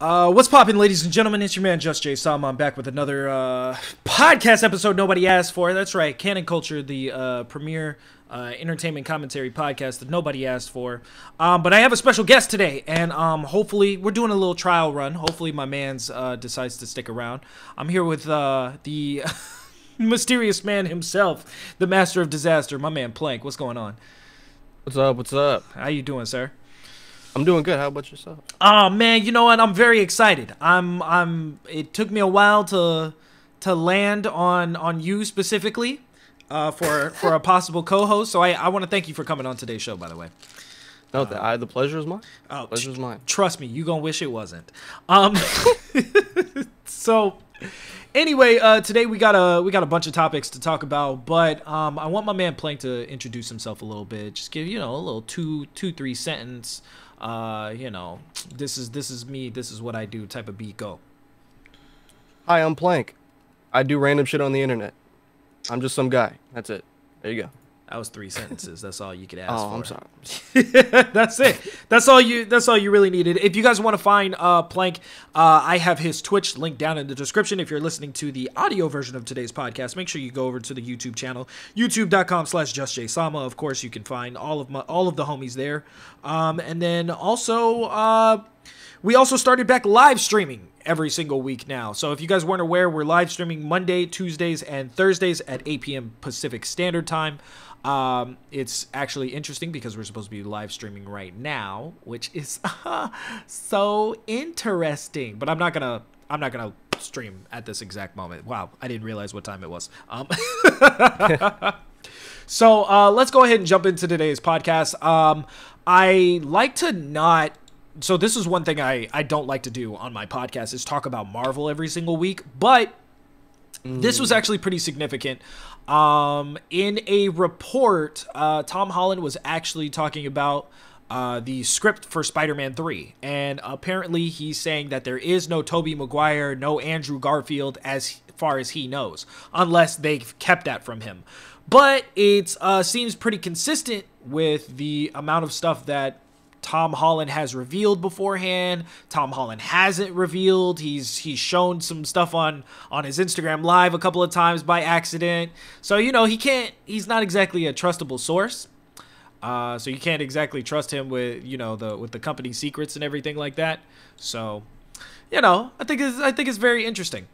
What's poppin', ladies and gentlemen? It's your man, Just J Sam. I'm back with another podcast episode nobody asked for. That's right, Canon Culture, the premier entertainment commentary podcast that nobody asked for. But I have a special guest today, and hopefully we're doing a little trial run. Hopefully my man's decides to stick around. I'm here with the mysterious man himself, the master of disaster, my man Plank. What's going on? What's up? What's up? How you doing, sir? I'm doing good. How about yourself? Oh man, you know what? I'm very excited. It took me a while to land on you specifically for a possible co-host. So I want to thank you for coming on today's show, by the way. No, the pleasure is mine. Oh, pleasure is mine. Trust me, you gonna wish it wasn't. So anyway, today we got a bunch of topics to talk about, but I want my man Plank to introduce himself a little bit. Just give, you know, a little two, three sentence. You know, this is me, this is what I do type of beat. Go. Hi, I'm Plank. I do random shit on the internet. I'm just some guy. That's it. There you go. That was 3 sentences. That's all you could ask for. Oh, I'm sorry. That's it. That's all you really needed. If you guys want to find Plank, I have his Twitch link down in the description. If you're listening to the audio version of today's podcast, make sure you go over to the YouTube channel, youtube.com/JustJSama. Of course, you can find all of the homies there. And then also we also started back live streaming every single week now. So if you guys weren't aware, we're live streaming Monday, Tuesdays, and Thursdays at 8 p.m. Pacific Standard Time. It's actually interesting because we're supposed to be live streaming right now, which is so interesting. But I'm not gonna stream at this exact moment. Wow, I didn't realize what time it was. So let's go ahead and jump into today's podcast. I like to not. So this is one thing I don't like to do on my podcast is talk about Marvel every single week, but this was actually pretty significant. In a report, Tom Holland was actually talking about the script for Spider-Man 3, and apparently he's saying that there is no Tobey Maguire, no Andrew Garfield as far as he knows, unless they've kept that from him. But it seems pretty consistent with the amount of stuff that Tom Holland has revealed beforehand. Tom Holland hasn't revealed. He's shown some stuff on his Instagram live a couple of times by accident. So, you know, he's not exactly a trustable source. So you can't exactly trust him with, you know, with the company secrets and everything like that. So, you know, I think it's very interesting.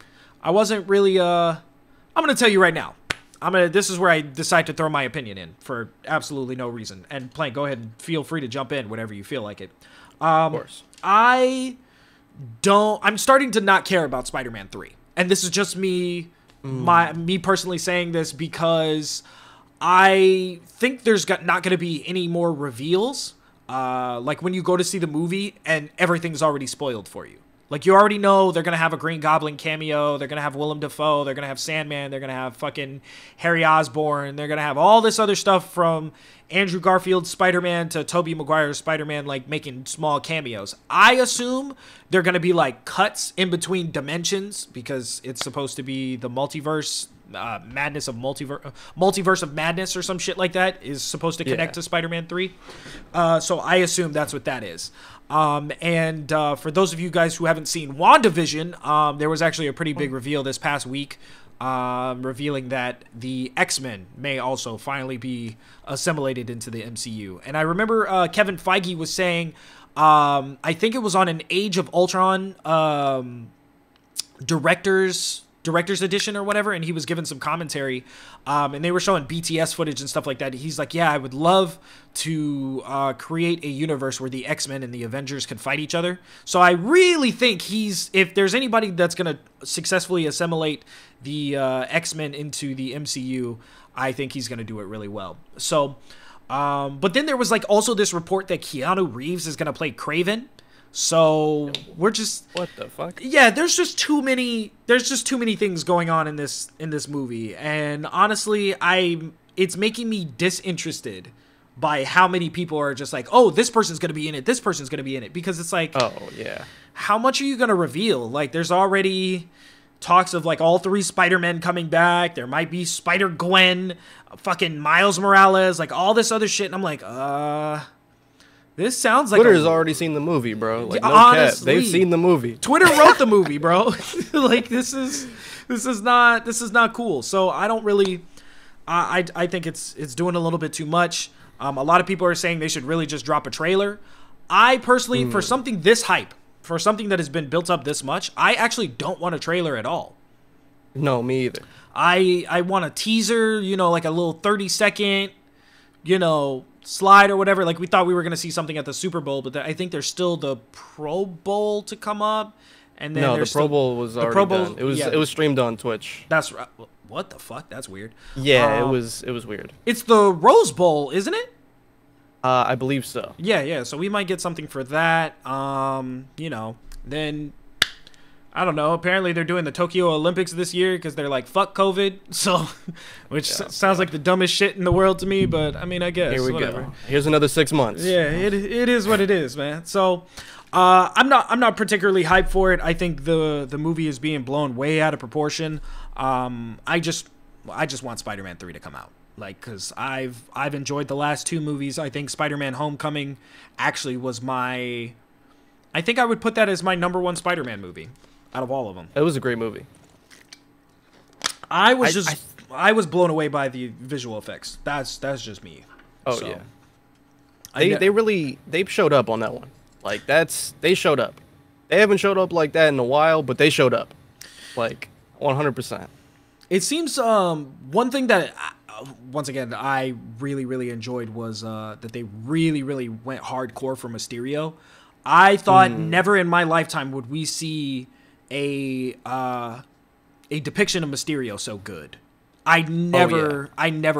I wasn't really I'm going to tell you right now. This is where I decide to throw my opinion in for absolutely no reason. And Plank, go ahead and feel free to jump in whenever you feel like it. Of course. I'm starting to not care about Spider-Man 3. And this is just me, me personally saying this because I think there's not going to be any more reveals. Like when you go to see the movie and everything's already spoiled for you. Like, you already know they're going to have a Green Goblin cameo, they're going to have Willem Dafoe, they're going to have Sandman, they're going to have fucking Harry Osborn, they're going to have all this other stuff from Andrew Garfield's Spider-Man to Tobey Maguire's Spider-Man, like, making small cameos. I assume they're going to be, like, cuts in between dimensions because it's supposed to be the multiverse, multiverse of madness or some shit like that is supposed to connect to Spider-Man 3. So I assume that's what that is. And for those of you guys who haven't seen WandaVision, there was actually a pretty big reveal this past week, revealing that the X-Men may also finally be assimilated into the MCU. And I remember Kevin Feige was saying, I think it was on an Age of Ultron director's edition or whatever, and he was given some commentary, and they were showing BTS footage and stuff like that. He's like, yeah, I would love to create a universe where the X-Men and the Avengers can fight each other. So I really think if there's anybody that's going to successfully assimilate the X-Men into the MCU, I think he's going to do it really well. So, but then there was like also this report that Keanu Reeves is going to play Kraven. So we're just, what the fuck? Yeah, there's just too many things going on in this movie, and honestly, it's making me disinterested by how many people are just like, oh, this person's gonna be in it, this person's gonna be in it, because it's like, oh yeah, how much are you gonna reveal? Like, there's already talks of like all 3 Spider-Men coming back. There might be Spider-Gwen, fucking Miles Morales, like all this other shit, and I'm like, This sounds like Twitter's already seen the movie, bro. Like, no honestly, they've seen the movie. Twitter wrote the movie, bro. Like, this is not cool. So I don't really, I think it's doing a little bit too much. A lot of people are saying they should really just drop a trailer. I personally, for something this hype, for something that has been built up this much, I actually don't want a trailer at all. No, me either. I want a teaser, you know, like a little 30-second, you know, slide or whatever. Like, we thought we were going to see something at the Super Bowl, but I think there's still the Pro Bowl to come up. And then no, the Pro Bowl was already done. It was streamed on Twitch. That's right. What the fuck? That's weird. Yeah, it was weird. It's the Rose Bowl, isn't it? I believe so. Yeah, yeah. So we might get something for that. You know, then I don't know. Apparently, they're doing the Tokyo Olympics this year because they're like, fuck COVID. So, which sounds like the dumbest shit in the world to me. But I mean, I guess. Here we go. Here's another 6 months. Yeah, it is what it is, man. So. I'm not particularly hyped for it. I think the movie is being blown way out of proportion. I just want Spider-Man 3 to come out, like, because I've enjoyed the last two movies. I think Spider-Man: Homecoming actually was my, I think I would put that as my #1 Spider-Man movie out of all of them. It was a great movie. I was blown away by the visual effects. That's just me. Oh so, yeah. They showed up on that one. Like, they showed up. They haven't showed up like that in a while, but they showed up. Like, 100%. It seems, one thing that, once again, I really, really enjoyed was that they really, really went hardcore for Mysterio. I thought never in my lifetime would we see a depiction of Mysterio so good. I never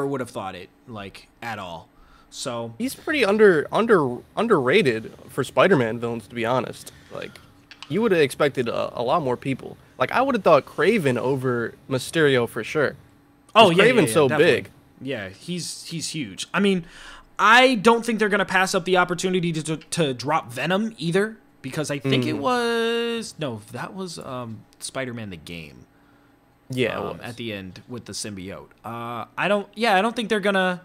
would have thought it, like, at all. So he's pretty underrated for Spider-Man villains, to be honest. Like, you would have expected a lot more people. Like, I would have thought Kraven over Mysterio for sure. Oh yeah, Kraven's so big. Yeah, he's huge. I mean, I don't think they're gonna pass up the opportunity to drop Venom either, because I think it was Spider-Man the Game. Yeah, at the end with the symbiote. I don't think they're gonna.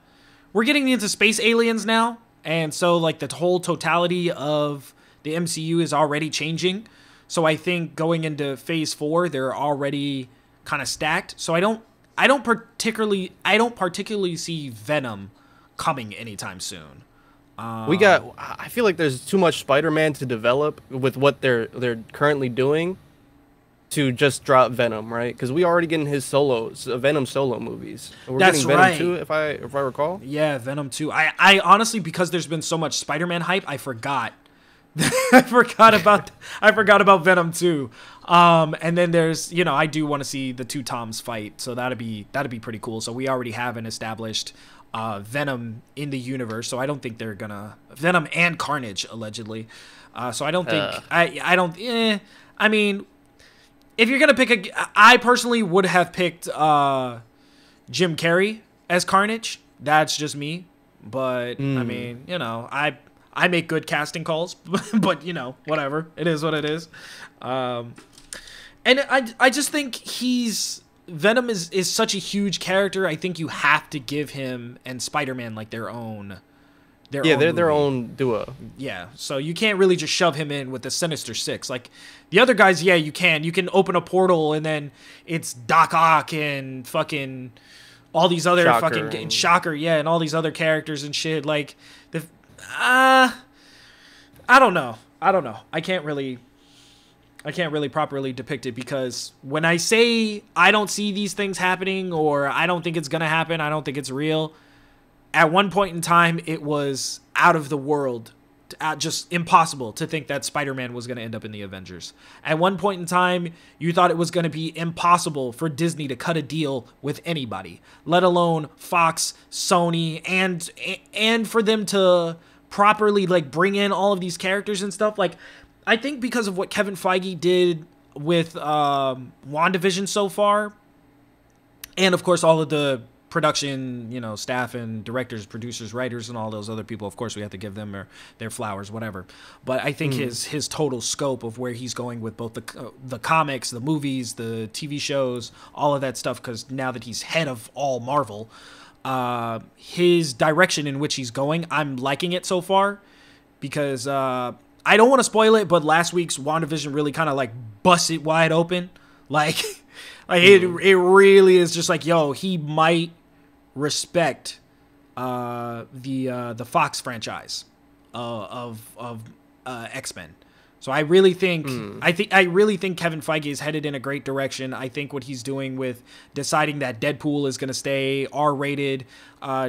We're getting into space aliens now, and so, like, the whole totality of the MCU is already changing. So I think going into Phase 4, they're already kind of stacked. So I don't particularly see Venom coming anytime soon. I feel like there's too much Spider-Man to develop with what they're currently doing to just drop Venom, right? Because we already getting his Venom solo movies. We're getting Venom 2, if I recall. Yeah, Venom 2. I honestly, because there's been so much Spider-Man hype, I forgot about Venom 2. And then there's, you know, I do want to see the two Toms fight, so that'd be pretty cool. So we already have an established Venom in the universe, so I don't think they're gonna Venom and Carnage allegedly. So I don't think I mean. If you're going to pick I personally would have picked Jim Carrey as Carnage. That's just me. But, I mean, you know, I make good casting calls. But, you know, whatever. It is what it is. And I just think Venom is such a huge character. I think you have to give him and Spider-Man, like, their own... They're their own duo. Yeah, so you can't really just shove him in with the Sinister Six. Like, the other guys, yeah, you can. You can open a portal, and then it's Doc Ock and fucking all these other Shocker, yeah, and all these other characters and shit. Like, I don't know. I can't really properly depict it, because when I say I don't see these things happening, or I don't think it's going to happen, I don't think it's real... At one point in time, it was out of the world, just impossible to think that Spider-Man was going to end up in the Avengers. At one point in time, you thought it was going to be impossible for Disney to cut a deal with anybody, let alone Fox, Sony, and for them to properly, like, bring in all of these characters and stuff. Like, I think because of what Kevin Feige did with WandaVision so far, and of course all of the production, you know, staff and directors, producers, writers, and all those other people. Of course, we have to give them their flowers, whatever. But I think his total scope of where he's going with both the comics, the movies, the TV shows, all of that stuff, because now that he's head of all Marvel, his direction in which he's going, I'm liking it so far. because I don't want to spoil it, but last week's WandaVision really kind of like bust it wide open. Like, it really is just like, yo, he might respect the Fox franchise of X-Men. So I really think I really think Kevin Feige is headed in a great direction. I think what he's doing with deciding that Deadpool is going to stay R-rated,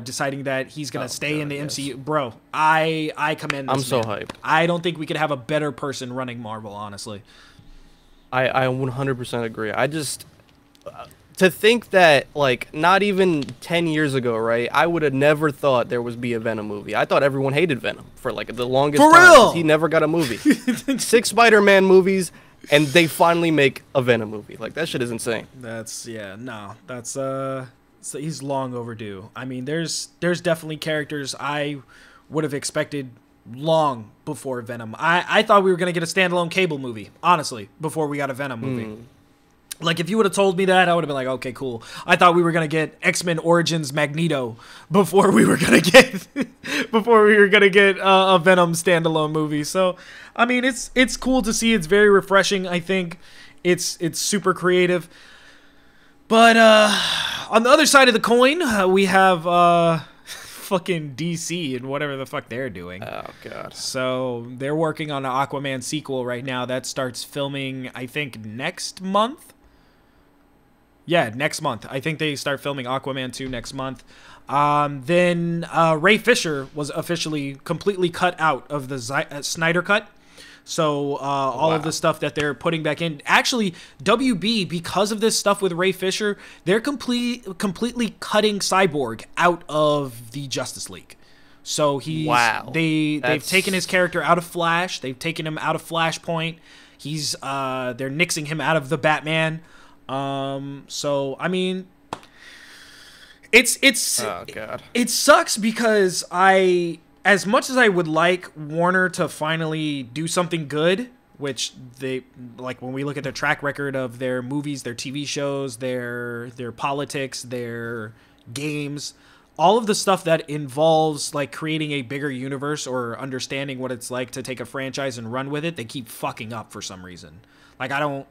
deciding that he's going to stay in the MCU. Bro, I commend this man. I'm so hyped. I don't think we could have a better person running Marvel, honestly. I 100% agree. I just to think that, like, not even 10 years ago, right, I would have never thought there would be a Venom movie. I thought everyone hated Venom for, like, the longest time. For real? He never got a movie. 6 Spider-Man movies, and they finally make a Venom movie. Like, that shit is insane. That's, yeah, no. That's, so he's long overdue. I mean, there's definitely characters I would have expected long before Venom. I thought we were going to get a standalone Cable movie, honestly, before we got a Venom movie. Like, if you would have told me that, I would have been like, okay, cool. I thought we were going to get X-Men Origins Magneto before we were going to get a Venom standalone movie. So, I mean, it's cool to see. It's very refreshing, I think. It's super creative. But on the other side of the coin, we have fucking DC and whatever the fuck they're doing. Oh, God. So they're working on an Aquaman sequel right now. That starts filming, I think, next month. Yeah, next month. I think they start filming Aquaman 2 next month. Then Ray Fisher was officially completely cut out of the Snyder Cut. So all of the stuff that they're putting back in. Actually, WB, because of this stuff with Ray Fisher, they're completely cutting Cyborg out of the Justice League. So he's they've taken his character out of Flash. They've taken him out of Flashpoint. He's they're nixing him out of the Batman. So, I mean, it sucks because as much as I would like Warner to finally do something good, which they, like, when we look at their track record of their movies, their TV shows, their politics, their games, all of the stuff that involves, like, creating a bigger universe or understanding what it's like to take a franchise and run with it, they keep fucking up for some reason. Like, I don't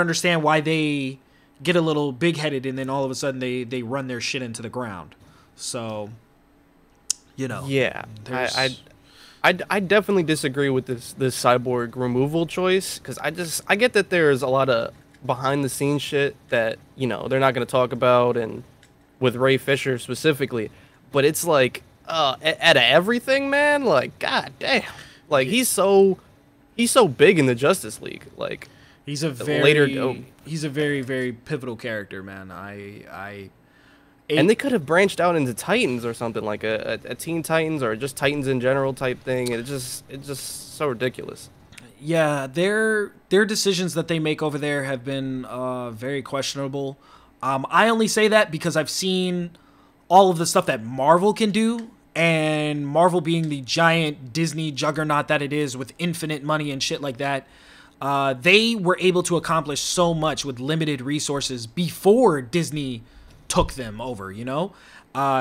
understand why they get a little big-headed and then all of a sudden they run their shit into the ground. So, you know. Yeah, I definitely disagree with this Cyborg removal choice, because I get that there's a lot of behind-the-scenes shit that, you know, they're not going to talk about, and with Ray Fisher specifically, but it's like, out of everything, man, like, god damn. Like, he's so big in the Justice League, like. He's a very, very pivotal character, man. And they could have branched out into Titans or something, like a Teen Titans or just Titans in general type thing. It's just so ridiculous. Yeah, their decisions that they make over there have been very questionable. I only say that because I've seen all of the stuff that Marvel can do. And Marvel being the giant Disney juggernaut that it is, with infinite money and shit like that, they were able to accomplish so much with limited resources before Disney took them over, you know?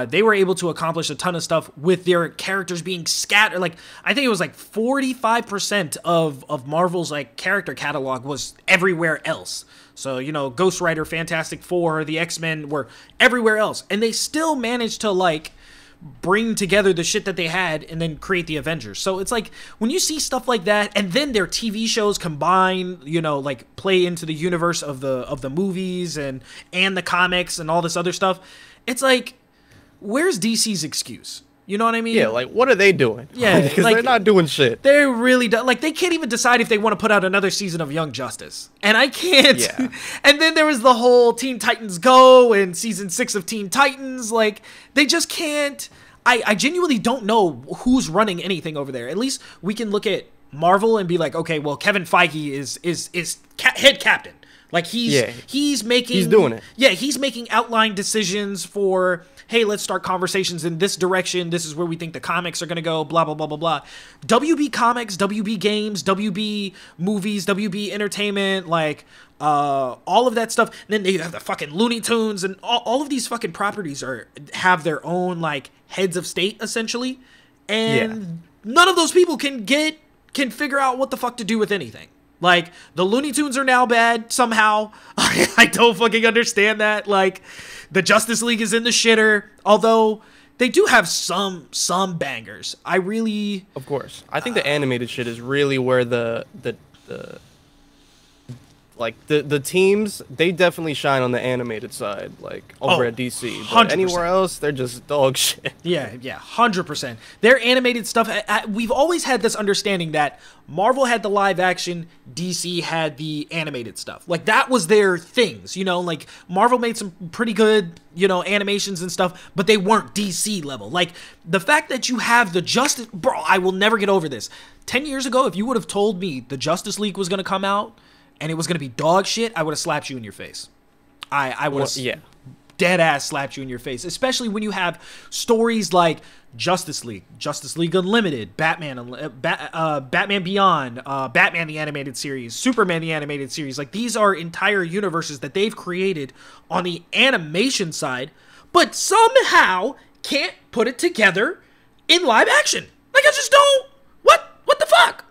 They were able to accomplish a ton of stuff with their characters being scattered. Like, I think it was like 45% of Marvel's, like, character catalog was everywhere else. So, you know, Ghost Rider, Fantastic Four, the X-Men were everywhere else. And they still managed to, like, bring together the shit that they had and then create the Avengers. So it's like, when you see stuff like that, and then their TV shows combine, you know, like, play into the universe of the movies and the comics and all this other stuff, it's like, where's DC's excuse? You know what I mean? Yeah, like, what are they doing? Yeah, because like, they're not doing shit. They're really like, they can't even decide if they want to put out another season of Young Justice. And I can't. Yeah. And then there was the whole Teen Titans Go and season 6 of Teen Titans. Like, they just can't. I genuinely don't know who's running anything over there. At least we can look at Marvel and be like, okay, well, Kevin Feige is head captain. Like, he's doing it. Yeah, he's making outline decisions for, hey, let's start conversations in this direction. This is where we think the comics are going to go, blah, blah, blah, blah, blah. WB Comics, WB Games, WB Movies, WB Entertainment, like, all of that stuff. And then you have the fucking Looney Tunes, and all of these fucking properties have their own, like, heads of state, essentially. And none of those people can figure out what the fuck to do with anything. Like, the Looney Tunes are now bad somehow. I don't fucking understand that. Like, the Justice League is in the shitter, although they do have some bangers. I really... Of course. I think the animated shit is really where the teams, they definitely shine on the animated side, like, over at DC. But anywhere else, they're just dog shit. Yeah, yeah, 100%. Their animated stuff, we've always had this understanding that Marvel had the live action, DC had the animated stuff. Like, that was their things, you know? Like, Marvel made some pretty good, you know, animations and stuff, but they weren't DC level. Like, the fact that you have the Justice... Bro, I will never get over this. 10 years ago, if you would have told me the Justice League was going to come out... and it was going to be dog shit, I would have slapped you in your face. I would have dead ass slapped you in your face. Especially when you have stories like Justice League, Justice League Unlimited, Batman, Batman Beyond, Batman the Animated Series, Superman the Animated Series. Like, these are entire universes that they've created on the animation side, but somehow can't put it together in live action. Like, I just don't. What the fuck?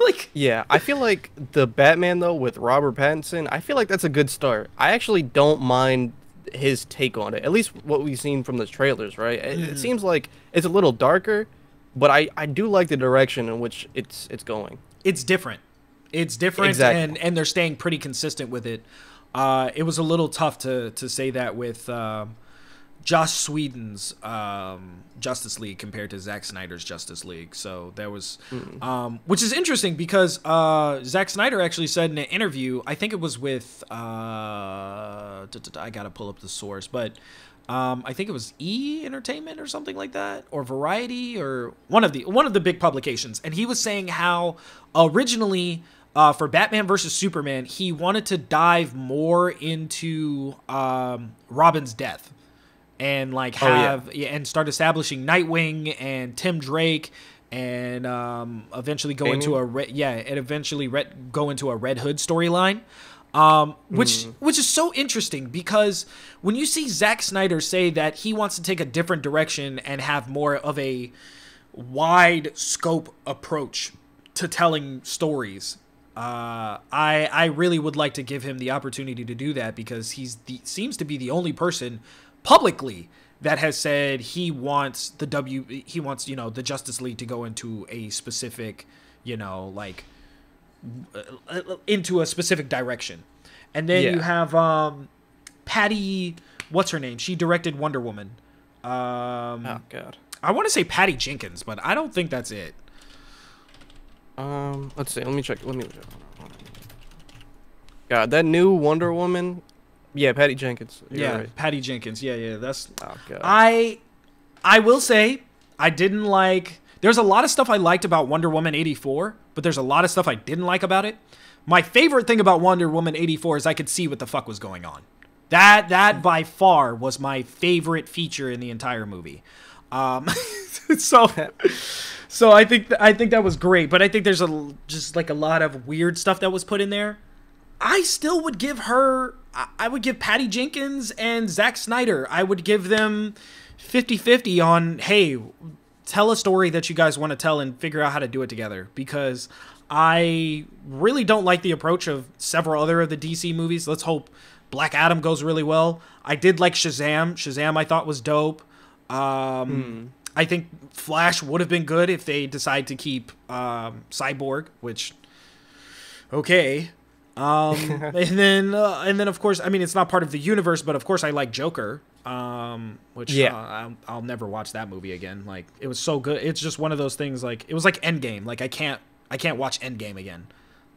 Like, yeah, I feel like the Batman though with Robert Pattinson, I feel like that's a good start. I actually don't mind his take on it, at least what we've seen from the trailers, right? It seems like it's a little darker, but I do like the direction in which it's going. It's different. It's different, exactly. and they're staying pretty consistent with it. It was a little tough to say that with Joss Whedon's Justice League compared to Zack Snyder's Justice League. So there was, which is interesting because Zack Snyder actually said in an interview, I think it was with, I gotta pull up the source, but I think it was E! Entertainment or something like that, or Variety, or one of the big publications, and he was saying how originally for Batman versus Superman, he wanted to dive more into Robin's death. And like have and start establishing Nightwing and Tim Drake and eventually go into a Red Hood storyline, which is so interesting because when you see Zack Snyder say that he wants to take a different direction and have more of a wide scope approach to telling stories. I really would like to give him the opportunity to do that because seems to be the only person publicly that has said he wants he wants you know, the Justice League to go into a specific, you know, like into a specific direction. And then you have Patty, what's her name? She directed Wonder Woman. Oh god. I want to say Patty Jenkins, but I don't think that's it. Let's see. Let me check. God, that new Wonder Woman. Yeah, Patty Jenkins. Patty Jenkins. Yeah, that's... Oh, God. I will say, I didn't like... There's a lot of stuff I liked about Wonder Woman '84, but there's a lot of stuff I didn't like about it. My favorite thing about Wonder Woman '84 is I could see what the fuck was going on. That by far was my favorite feature in the entire movie. So I think that was great, but I think there's just like a lot of weird stuff that was put in there. I still would give her... I would give Patty Jenkins and Zack Snyder, I would give them 50-50 on, hey, tell a story that you guys want to tell and figure out how to do it together. Because I really don't like the approach of several other of the DC movies. Let's hope Black Adam goes really well. I did like Shazam. Shazam I thought was dope. I think Flash would have been good if they decide to keep Cyborg, which, okay... and then of course, I mean, it's not part of the universe, but of course I like Joker, which I'll never watch that movie again. Like, it was so good. It's just one of those things. Like, it was like Endgame. Like, I can't watch Endgame again.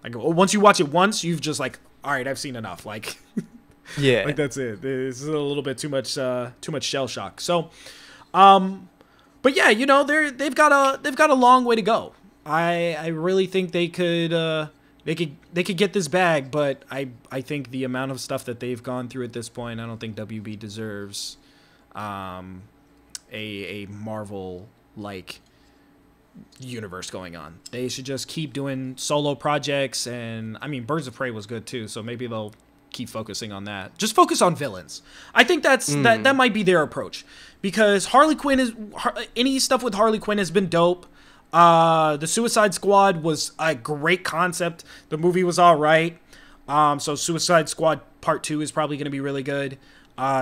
Like, once you watch it once, you've just like, all right, I've seen enough. Like, yeah, like that's it. This is a little bit too much shell shock. So, but yeah, you know, they've got a long way to go. I really think they could get this bag, but I think the amount of stuff that they've gone through at this point, I don't think WB deserves a Marvel-like universe going on. They should just keep doing solo projects, and I mean, Birds of Prey was good too, so maybe they'll keep focusing on that. Just focus on villains. I think that's that might be their approach, because any stuff with Harley Quinn has been dope. The Suicide Squad was a great concept. The movie was all right. So Suicide Squad Part 2 is probably going to be really good.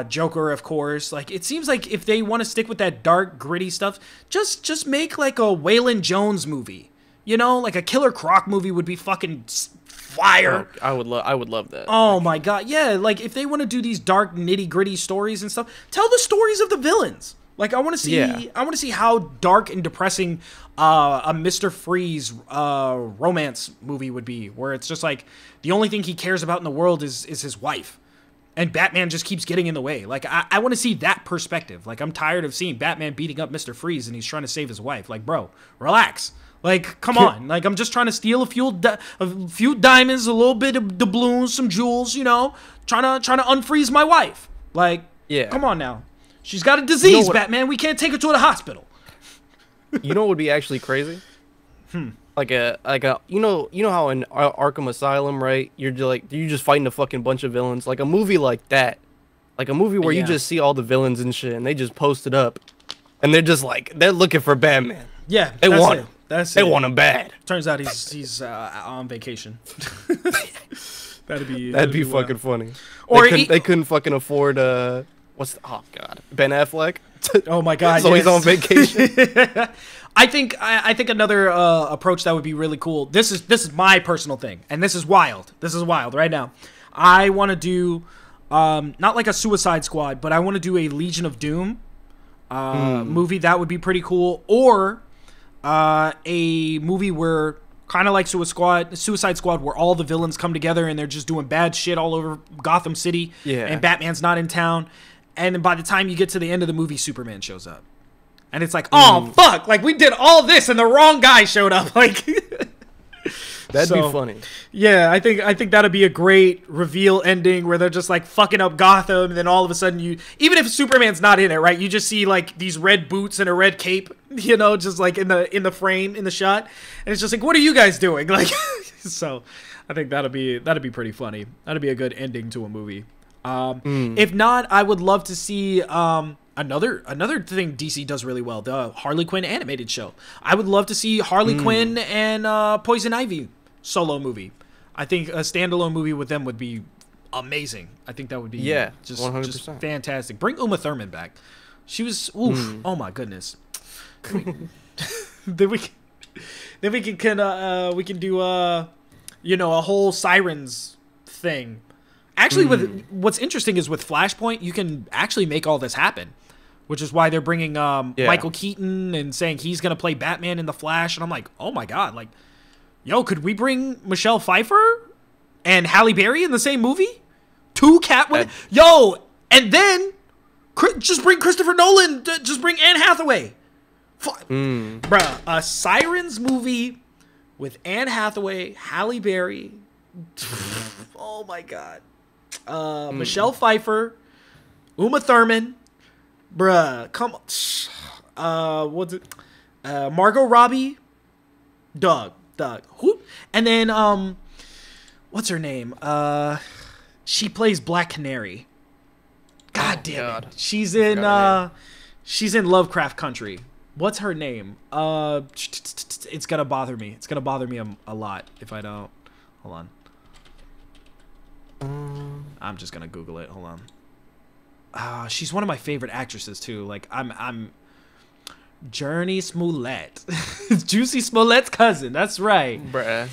Joker, of course. Like, it seems like if they want to stick with that dark, gritty stuff, just make like a Waylon Jones movie. You know, like a Killer Croc movie would be fucking fire. I would love that. Oh my god, yeah. Like, if they want to do these dark, nitty gritty stories and stuff, tell the stories of the villains. Like, I want to see, I want to see how dark and depressing a Mr. Freeze romance movie would be, where it's just like the only thing he cares about in the world is his wife, and Batman just keeps getting in the way. Like, I want to see that perspective. Like, I'm tired of seeing Batman beating up Mr. Freeze and he's trying to save his wife. Like, bro, relax. Like, come on. Like, I'm just trying to steal a few diamonds, a little bit of doubloons, some jewels. You know, trying to unfreeze my wife. Like, come on now. She's got a disease, Batman. We can't take her to the hospital. You know what would be actually crazy? Like a you know how in Arkham Asylum, right? You're just fighting a fucking bunch of villains. Like a movie like that, like a movie where you just see all the villains and shit, and they just post it up, and they're just like they're looking for Batman. Yeah, they want him. That's it. They want him bad. Turns out he's on vacation. that'd be fucking funny. Or they couldn't fucking afford oh god, Ben Affleck. Oh my god, so he's on vacation. I think another approach that would be really cool. This is my personal thing, and this is wild. This is wild right now. I want to do not like a Suicide Squad, but I want to do a Legion of Doom movie. That would be pretty cool. Or a movie where, kind of like Suicide Squad, where all the villains come together and they're just doing bad shit all over Gotham City. Yeah. And Batman's not in town. And then by the time you get to the end of the movie, Superman shows up. And it's like, oh, fuck. Like, we did all this and the wrong guy showed up. Like, That'd be funny. Yeah, I think that'd be a great reveal ending where they're just, like, fucking up Gotham. And then all of a sudden even if Superman's not in it, right, you just see, like, these red boots and a red cape, you know, just, like, in the frame, in the shot. And it's just like, what are you guys doing? Like, so I think that'd be pretty funny. That'd be a good ending to a movie. If not, I would love to see another thing DC does really well, the Harley Quinn animated show. I would love to see Harley Quinn and Poison Ivy solo movie. I think a standalone movie with them would be amazing. I think that would be just fantastic. Bring Uma Thurman back. She was oh my goodness. then we can do you know, a whole Sirens thing. Actually, with what's interesting is with Flashpoint, you can actually make all this happen, which is why they're bringing Michael Keaton and saying he's going to play Batman in The Flash. And I'm like, oh, my God. Like, yo, could we bring Michelle Pfeiffer and Halle Berry in the same movie? Two Catwomen? Yo, and then just bring Christopher Nolan. Just bring Anne Hathaway. Bruh, a Sirens movie with Anne Hathaway, Halle Berry. Oh, my God. Michelle Pfeiffer, Uma Thurman, bruh, come on, what's it, Margot Robbie, Doug, who, and then, what's her name, she plays Black Canary, god damn it, she's in Lovecraft Country, what's her name, it's gonna bother me a lot if I don't, hold on. I'm just gonna Google it. Hold on. She's one of my favorite actresses too. Like I'm Journey Smollett, Juicy Smollett's cousin. That's right. Bruh.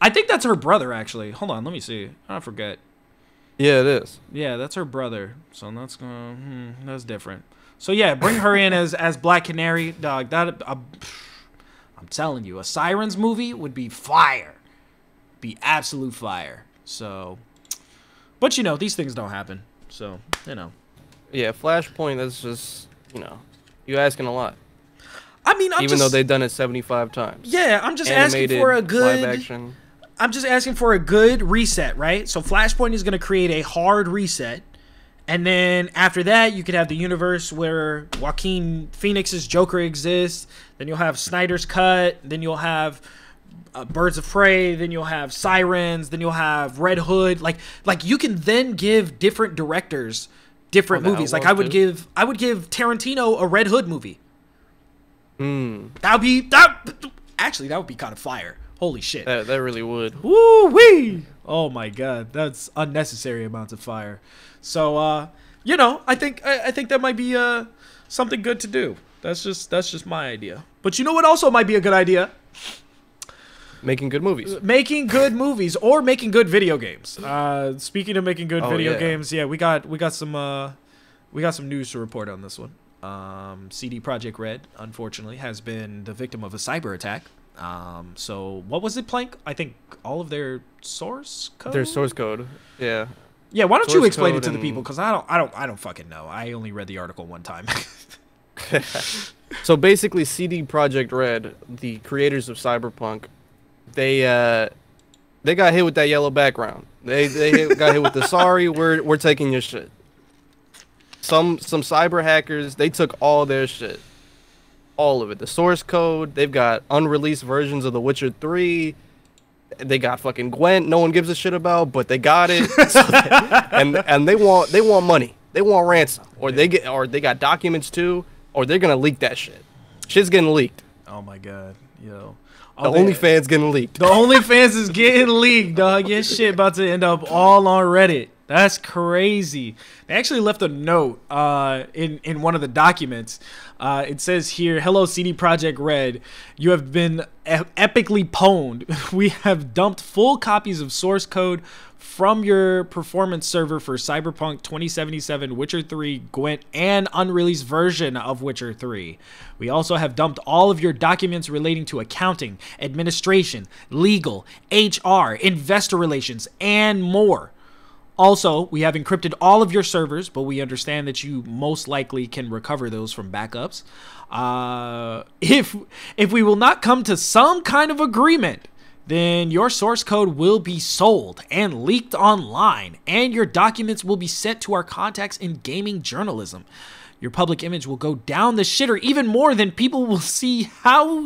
I think that's her brother actually. Hold on, let me see. I forget. Yeah, it is. Yeah, that's her brother. So that's gonna that's different. So yeah, bring her in as Black Canary, dog. That I'm telling you, a Sirens movie would be fire. Be absolute fire. So. But, you know, these things don't happen, so, you know. Yeah, Flashpoint, that's just, you know, you're asking a lot. I mean, Even though they've done it 75 times. Yeah, I'm just asking for a good... live action. I'm just asking for a good reset, right? So Flashpoint is going to create a hard reset, and then after that, you could have the universe where Joaquin Phoenix's Joker exists, then you'll have Snyder's Cut, then you'll have... Birds of Prey, then you'll have Sirens, then you'll have Red Hood. Like you can then give different directors different movies. Like I would give Tarantino a Red Hood movie. That would be that Actually, that would be kind of fire. Holy shit. That really would. Woo-wee! Oh, my God. That's unnecessary amounts of fire. So, you know, I think that might be something good to do. That's just my idea. But you know what also might be a good idea? Making good movies. Making good movies or making good video games. Speaking of making good video games, yeah, we got some news to report on this one. CD Projekt Red, unfortunately, has been the victim of a cyber attack. So what was it, Plank? I think all of their source code. Their source code. Yeah. Yeah, why don't you explain it to the people, cuz I don't fucking know. I only read the article one time. So basically CD Projekt Red, the creators of Cyberpunk, they got hit with that yellow background. They got hit with the sorry, we're taking your shit. Some cyber hackers, they took all their shit. All of it. The source code, they've got unreleased versions of The Witcher 3. They got fucking Gwent, no one gives a shit about, but they got it. So and they want money. They want ransom. Or they got documents too, or they're gonna leak that shit. Shit's getting leaked. Oh my God. Yo. The OnlyFans getting leaked. The OnlyFans is getting leaked, dog. Your shit about to end up all on Reddit. That's crazy. They actually left a note in one of the documents. It says here, "Hello, CD Projekt Red. You have been epically pwned. We have dumped full copies of source code from your performance server for Cyberpunk 2077, Witcher 3, Gwent, and unreleased version of Witcher 3. We also have dumped all of your documents relating to accounting, administration, legal, HR, investor relations, and more. Also, we have encrypted all of your servers, but we understand that you most likely can recover those from backups. If we will not come to some kind of agreement, then your source code will be sold and leaked online, and your documents will be sent to our contacts in gaming journalism. Your public image will go down the shitter even more than people will see how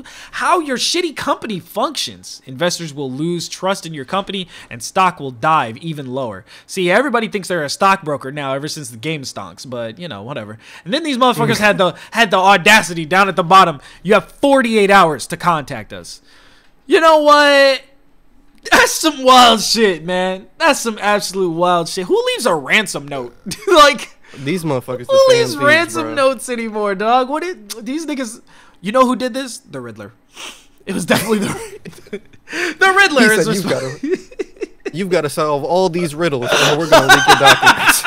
your shitty company functions. Investors will lose trust in your company, and stock will dive even lower." See, everybody thinks they're a stockbroker now ever since the game stonks, but, you know, whatever. And then these motherfuckers had the audacity down at the bottom. "You have 48 hours to contact us." You know what? That's some wild shit, man. That's some absolute wild shit. Who leaves a ransom note? Like, these motherfuckers. Who leaves ransom notes anymore, dog? What did these niggas? You know who did this? The Riddler. It was definitely the Riddler. He said, you've got to solve all these riddles, and we're gonna leak your documents.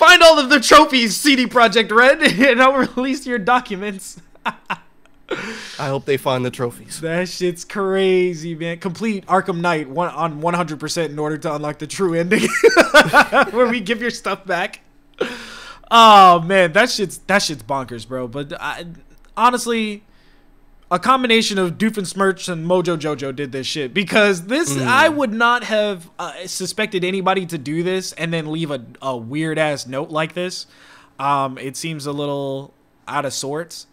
Find all of the trophies, CD Projekt Red, and I'll release your documents. I hope they find the trophies. That shit's crazy, man. Complete Arkham Knight on 100% in order to unlock the true ending, where we give your stuff back. Oh man, that shit's bonkers, bro. But honestly, a combination of Doofensmirch and Mojo Jojo did this shit, because this I would not have suspected anybody to do this and then leave a weird ass note like this. It seems a little out of sorts.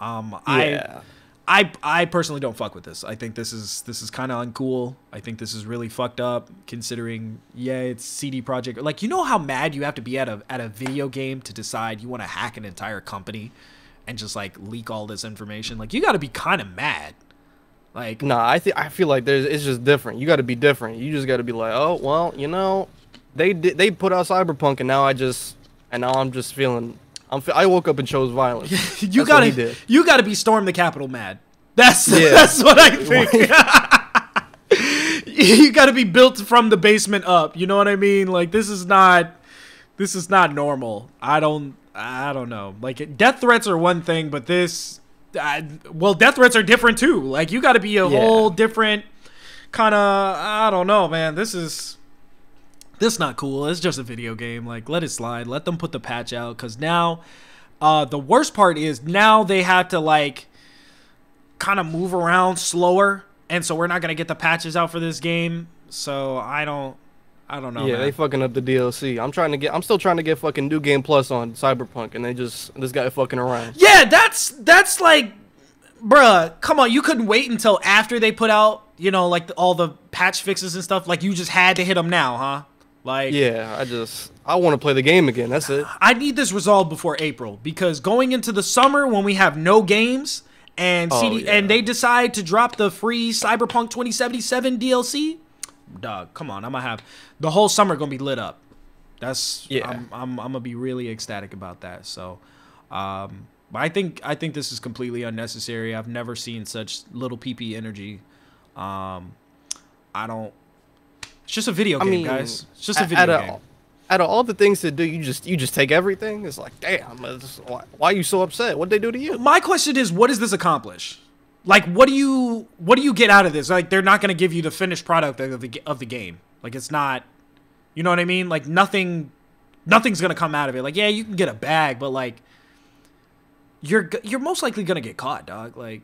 Yeah. I personally don't fuck with this. I think this is kind of uncool. I think this is really fucked up, considering, yeah, it's CD Projekt. Like, you know how mad you have to be at a video game to decide you want to hack an entire company and just like leak all this information? Like, you got to be kind of mad. Like, nah, I feel like it's just different. You got to be different. You just got to be like, "Oh, well, you know, they put out Cyberpunk, and now I'm just feeling I woke up and chose violence." you gotta be Storm the Capitol mad. That's what I think. You gotta be built from the basement up. You know what I mean? Like, this is not normal. I don't know. Like, death threats are one thing, but death threats are different too. Like, you gotta be a whole different kind of. I don't know, man. This is not cool. It's just a video game. Like, let it slide. Let them put the patch out. Because now, the worst part is now they have to, like, kind of move around slower. And so we're not going to get the patches out for this game. So I don't know. Yeah, man. They fucking up the DLC. I'm still trying to get fucking New Game Plus on Cyberpunk. And this guy fucking around. Yeah, that's like, bruh, come on. You couldn't wait until after they put out, you know, like, all the patch fixes and stuff. Like, you just had to hit them now, huh? Like, yeah, I want to play the game again. That's it. I need this resolved before April, because going into the summer when we have no games and and they decide to drop the free Cyberpunk 2077 DLC, dog, come on, I'm gonna have the whole summer gonna be lit up. That's I'm gonna be really ecstatic about that. So, but I think this is completely unnecessary. I've never seen such little PP energy. I don't. It's just a video game, guys. It's just a video game. Out of all the things to do, you just take everything. It's like, damn, it's, why are you so upset? What did they do to you? My question is, what does this accomplish? Like, what do you get out of this? Like, they're not going to give you the finished product of the game. Like, it's not, you know what I mean? Like, nothing's going to come out of it. Like, yeah, you can get a bag, but like, you're most likely going to get caught, dog. Like,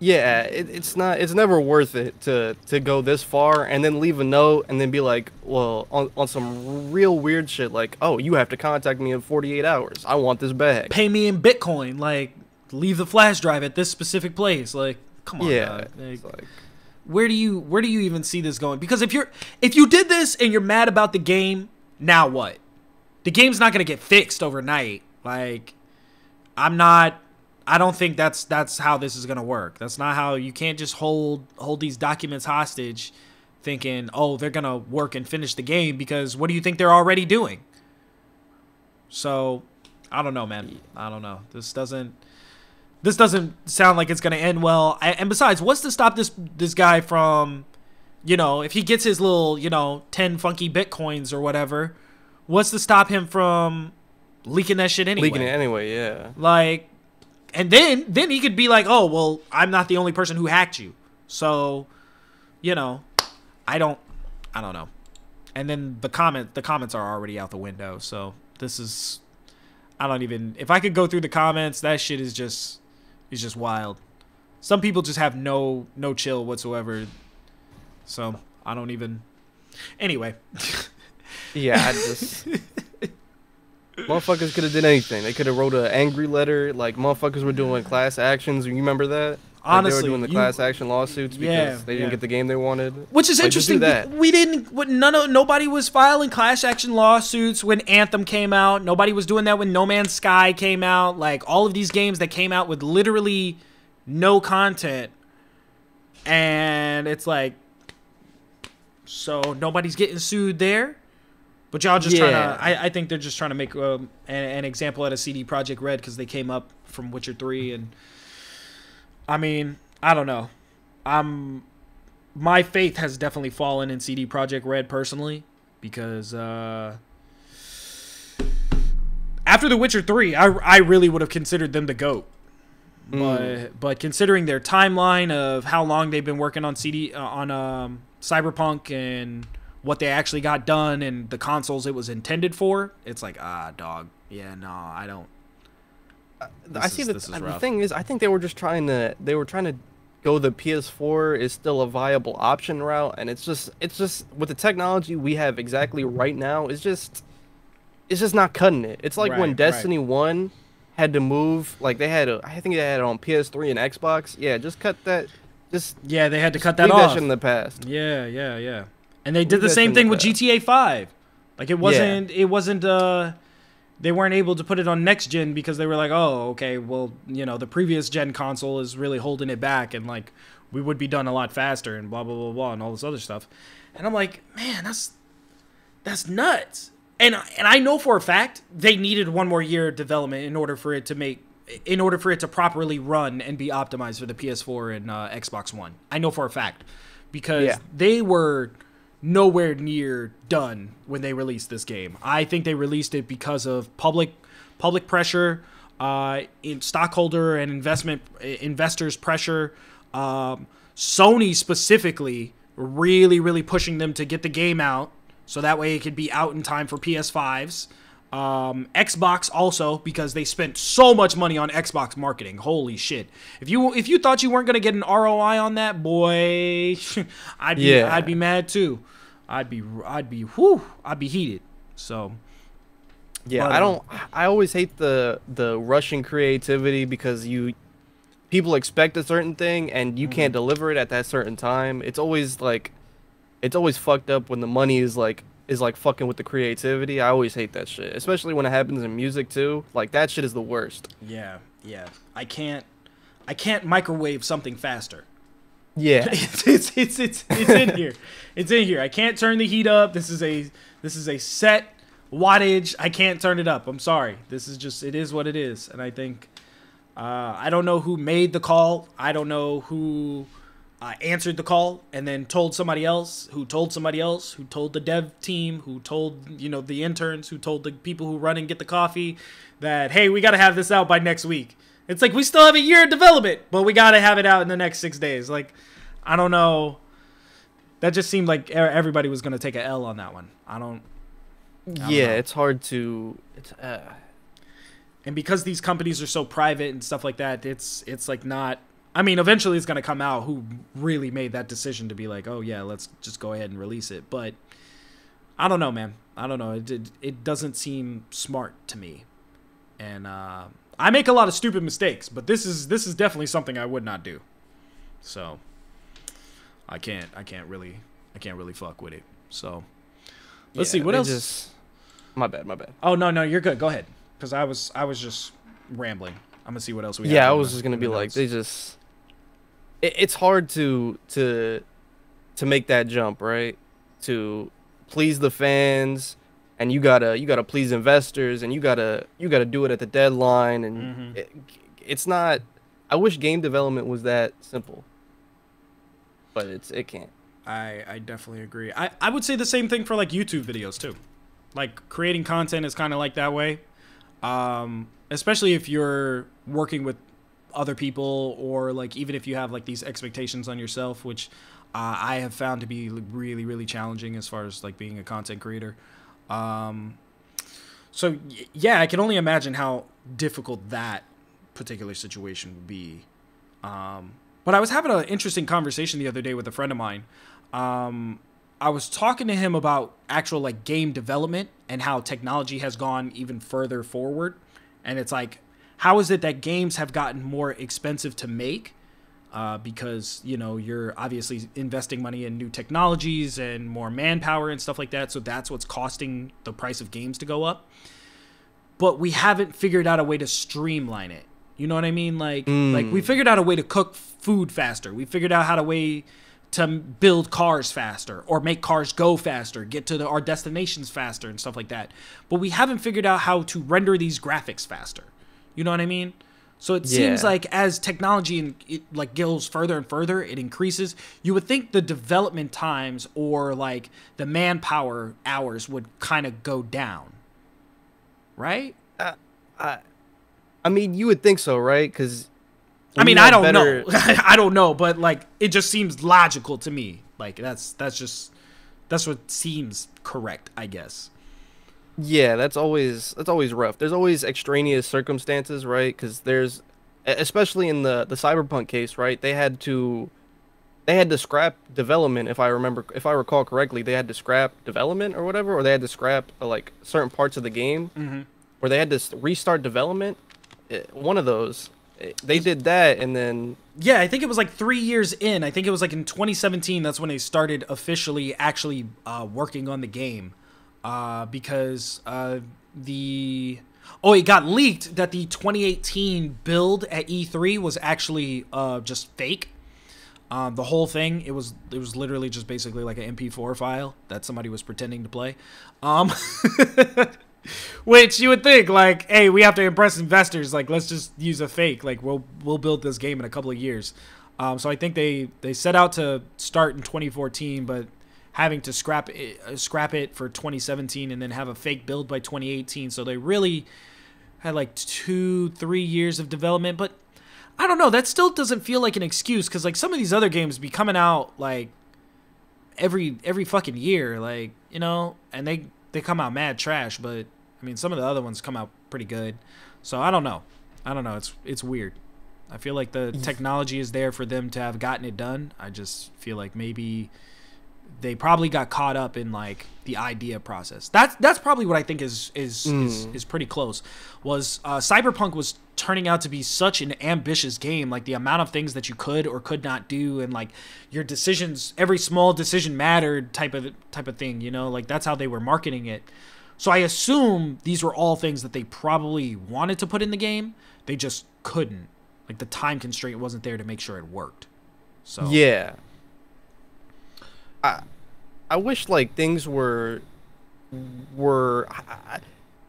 yeah, it's not. It's never worth it to go this far and then leave a note and then be like, well, on some real weird shit, like, oh, you have to contact me in 48 hours. I want this bag. Pay me in Bitcoin. Like, leave the flash drive at this specific place. Like, come on. Yeah. Like, where do you even see this going? Because if you did this and you're mad about the game, now what? The game's not gonna get fixed overnight. Like, I don't think that's how this is gonna work. That's not how. You can't just hold these documents hostage, thinking, oh, they're gonna work and finish the game, because what do you think they're already doing? So, I don't know, man. I don't know. This doesn't sound like it's gonna end well. And besides, what's to stop this guy from, you know, if he gets his little, you know, 10 funky bitcoins or whatever, what's to stop him from leaking that shit anyway? Leaking it anyway, yeah. Like. And then he could be like, oh, well, I'm not the only person who hacked you. So, you know, I don't know. And then the comments are already out the window. So this is, if I could go through the comments, that shit is just, it's just wild. Some people just have no chill whatsoever. So I don't even, anyway. Yeah, I just... Motherfuckers could have did anything. They could have wrote an angry letter. Like, motherfuckers were doing class actions. You remember that? Honestly, like, they were doing the class action lawsuits because they didn't get the game they wanted. Which is interesting. We didn't. Nobody was filing class action lawsuits when Anthem came out. Nobody was doing that when No Man's Sky came out. Like, all of these games that came out with literally no content, and it's like, so nobody's getting sued there. But y'all just trying to... I think they're just trying to make an example out of CD Projekt Red because they came up from Witcher 3. And I mean, I don't know. My faith has definitely fallen in CD Projekt Red personally because after The Witcher 3, I really would have considered them the GOAT. But considering their timeline of how long they've been working on Cyberpunk and... what they actually got done and the consoles it was intended for, it's like, ah, dog. Yeah, no, I don't. The thing is, I think they were just trying to go the PS4 is still a viable option route, and it's just with the technology we have exactly right now, it's just not cutting it. It's like when Destiny 1 had to move, like I think they had it on PS3 and Xbox. Yeah, just cut that. They had to cut that off. That shit in the past. Yeah. And they did the same thing with GTA 5. Like, they weren't able to put it on next gen because they were like, oh, okay, well, you know, the previous gen console is really holding it back, and like, we would be done a lot faster and blah, blah, blah, blah, and all this other stuff. And I'm like, man, that's nuts. And I know for a fact they needed one more year of development in order for it to properly run and be optimized for the PS4 and Xbox One. I know for a fact because they were nowhere near done when they released this game. I think they released it because of public pressure, in stockholder and investors pressure. Sony specifically really pushing them to get the game out so that way it could be out in time for PS5s. Xbox also, because they spent so much money on Xbox marketing. Holy shit. If you thought you weren't going to get an ROI on that, boy, I'd be mad too. I'd be heated. So yeah, but, I always hate the rushing creativity because people expect a certain thing and you can't deliver it at that certain time. It's always fucked up when the money is like fucking with the creativity. I always hate that shit, especially when it happens in music too. Like, that shit is the worst. Yeah. I can't I can't microwave something faster. Yeah, it's in here. It's in here. I can't turn the heat up. This is a set wattage. I can't turn it up. I'm sorry. This is just, it is what it is. And I think I don't know who made the call. I don't know who answered the call and then told somebody else, who told somebody else, who told the dev team, who told, you know, the interns, who told the people who run and get the coffee that, hey, we got to have this out by next week. It's like, we still have a year of development, but we got to have it out in the next 6 days. Like, I don't know. That just seemed like everybody was going to take an L on that one. I don't know. It's hard to... And because these companies are so private and stuff like that, it's like not... I mean, eventually it's going to come out who really made that decision to be like, oh, yeah, let's just go ahead and release it. But I don't know, man. I don't know. It doesn't seem smart to me. And... I make a lot of stupid mistakes, but this is definitely something I would not do. So I can't really fuck with it. So let's see what else. My bad. Oh no, you're good. Go ahead, because I was just rambling. I'm gonna see what else we have. Yeah, I was just gonna be like, they just it's hard to make that jump, right? To please the fans. And you gotta please investors, and you gotta do it at the deadline, and it's not. I wish game development was that simple, but it can't. I definitely agree. I would say the same thing for like YouTube videos too. Like creating content is kind of like that way, especially if you're working with other people, or like even if you have like these expectations on yourself, which I have found to be really, really challenging as far as like being a content creator. So yeah, I can only imagine how difficult that particular situation would be. But I was having an interesting conversation the other day with a friend of mine. I was talking to him about actual like game development and how technology has gone even further forward. And it's like, how is it that games have gotten more expensive to make? Because, you know, you're obviously investing money in new technologies and more manpower and stuff like that. So that's what's costing the price of games to go up. But we haven't figured out a way to streamline it. You know what I mean? Like we figured out a way to cook food faster. We figured out a way to build cars faster or make cars go faster, get to our destinations faster and stuff like that. But we haven't figured out how to render these graphics faster. You know what I mean? So it seems like as technology like goes further and further, it increases. You would think the development times or like the manpower hours would kind of go down, right? I mean, you would think so, right? Because I mean, I don't know. I don't know, but like it just seems logical to me. Like that's what seems correct, I guess. Yeah, that's always rough. There's always extraneous circumstances, right? Because there's, especially in the Cyberpunk case, right? They had to scrap development, if I recall correctly. They had to scrap development or whatever, or they had to scrap like certain parts of the game, or they had to restart development. One of those, they did that, and then yeah, I think it was like 3 years in. I think it was like in 2017. That's when they started officially actually working on the game. Because it got leaked that the 2018 build at E3 was actually just fake. The whole thing, it was literally just basically like an MP4 file that somebody was pretending to play. Which you would think, like, hey, we have to impress investors. Like, let's just use a fake. Like, we'll build this game in a couple of years. So I think they set out to start in 2014, but having to scrap it for 2017 and then have a fake build by 2018. So they really had like 2-3 years of development. But I don't know. That still doesn't feel like an excuse, because like some of these other games be coming out like every fucking year. Like, you know, and they come out mad trash. But I mean, some of the other ones come out pretty good. So I don't know. It's weird. I feel like the technology is there for them to have gotten it done. I just feel like maybe... they probably got caught up in like the idea process. That's probably what I think is pretty close. Was Cyberpunk was turning out to be such an ambitious game, like the amount of things that you could or could not do, and like your decisions, every small decision mattered type of thing. You know, like that's how they were marketing it. So I assume these were all things that they probably wanted to put in the game. They just couldn't. Like, the time constraint wasn't there to make sure it worked. So yeah, I wish like things were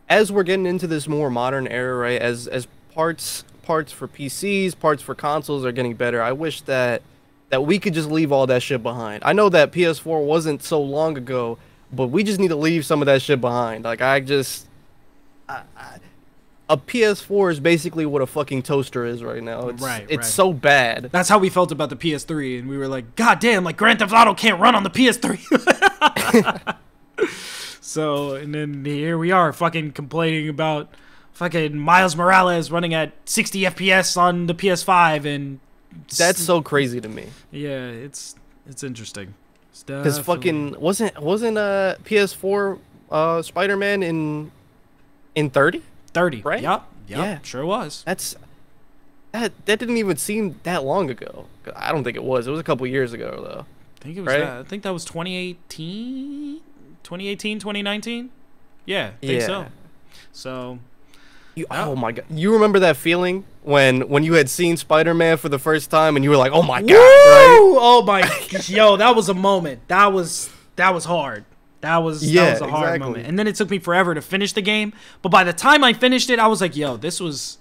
as we're getting into this more modern era, right? As parts for PCs, parts for consoles are getting better. I wish that we could just leave all that shit behind. I know that PS4 wasn't so long ago, but we just need to leave some of that shit behind. Like, a PS4 is basically what a fucking toaster is right now. It's so bad. That's how we felt about the PS3, and we were like, God damn, like, Grand Theft Auto can't run on the PS3. So, and then here we are fucking complaining about fucking Miles Morales running at 60 FPS on the PS5, and that's so crazy to me. Yeah, it's interesting. Because fucking wasn't PS4 Spider-Man in 30? 30, right? Yep, yeah, sure was. That didn't even seem that long ago. I don't think it was. It was a couple years ago, though. I think it was. Right? I think that was 2019. Yeah, I think so. So, oh my god, you remember that feeling when you had seen Spider-Man for the first time and you were like, oh my god, right? Oh my, yo, that was a moment. That was hard. That was a hard moment. And then it took me forever to finish the game. But by the time I finished it, I was like, yo, this was...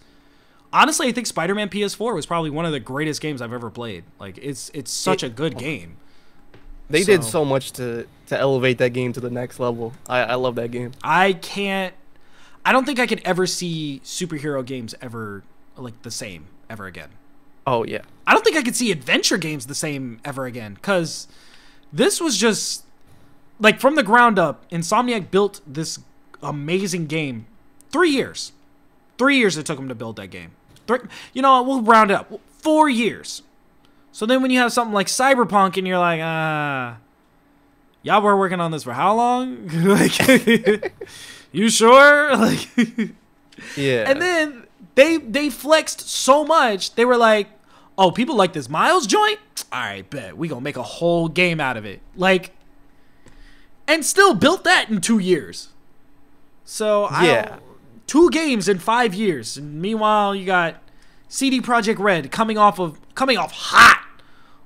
Honestly, I think Spider-Man PS4 was probably one of the greatest games I've ever played. Like, it's such a good game. They did so much to elevate that game to the next level. I love that game. I don't think I could ever see superhero games ever, like, the same ever again. Oh, yeah. I don't think I could see adventure games the same ever again. Because this was just... Like, from the ground up, Insomniac built this amazing game. 3 years. 3 years it took them to build that game. You know, we'll round it up. 4 years. So then when you have something like Cyberpunk and you're like, y'all were working on this for how long? Like, you sure? Like, yeah. And then they flexed so much, they were like, oh, people like this Miles joint? All right, bet. We gonna make a whole game out of it. Like... And still built that in 2 years. So, yeah. 2 games in 5 years. And meanwhile, you got CD Projekt Red coming off hot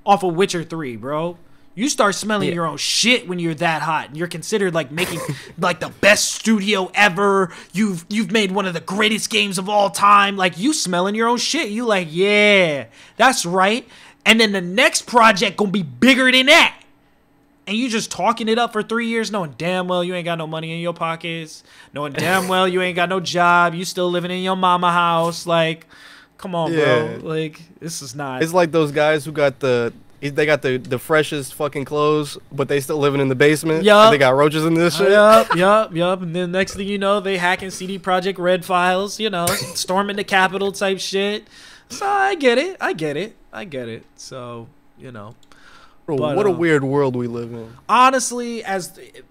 off of Witcher 3, bro. You start smelling your own shit when you're that hot. And you're considered, like, making, like, the best studio ever. You've made one of the greatest games of all time. Like, you smelling your own shit. You like, yeah, that's right. And then the next project gonna be bigger than that. And you just talking it up for 3 years, knowing damn well you ain't got no money in your pockets, knowing damn well you ain't got no job, you still living in your mama house. Like, come on, bro. Like, this is not... It's like those guys who got the freshest fucking clothes, but they still living in the basement. Yeah, they got roaches in this shit. Yup. And then next thing you know, they hacking CD Projekt Red files, you know, storming the Capitol type shit. So I get it. So, you know. Bro, but, what a weird world we live in. Honestly,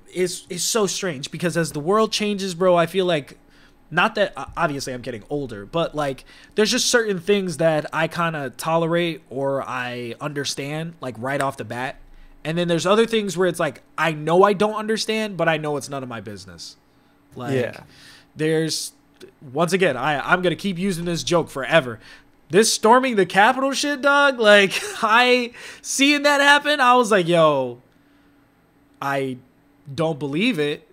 it's so strange because as the world changes, bro, I feel like, not that obviously I'm getting older, but like there's just certain things that I kind of tolerate or I understand like right off the bat, and then there's other things where it's like I know I don't understand, but I know it's none of my business. Like, there's, once again, I'm gonna keep using this joke forever. This storming the Capitol shit, dog, like, seeing that happen, I was like, yo, I don't believe it,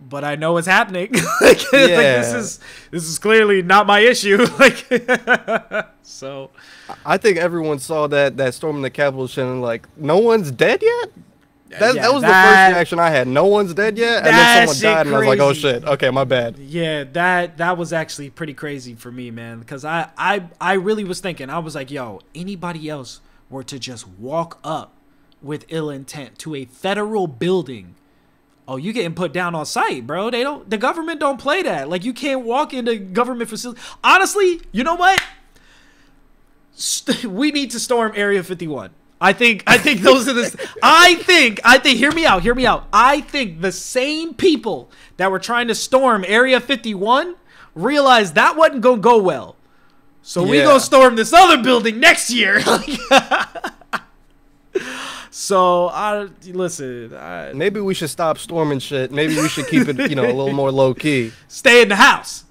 but I know it's happening. Like, this is clearly not my issue. Like, so. I think everyone saw that storming the Capitol shit and, like, no one's dead yet? That was the first reaction I had. No one's dead yet? And then someone died, and I was like, oh, shit. Okay, my bad. Yeah, that was actually pretty crazy for me, man, because I really was thinking. I was like, yo, anybody else were to just walk up with ill intent to a federal building, oh, you getting put down on site, bro. The government don't play that. Like, you can't walk into government facilities. Honestly, you know what? We need to storm Area 51. I think those are the... I think, hear me out. I think the same people that were trying to storm Area 51 realized that wasn't going to go well. So we going to storm this other building next year. So, listen. Maybe we should stop storming shit. Maybe we should keep it, you know, a little more low-key. Stay in the house.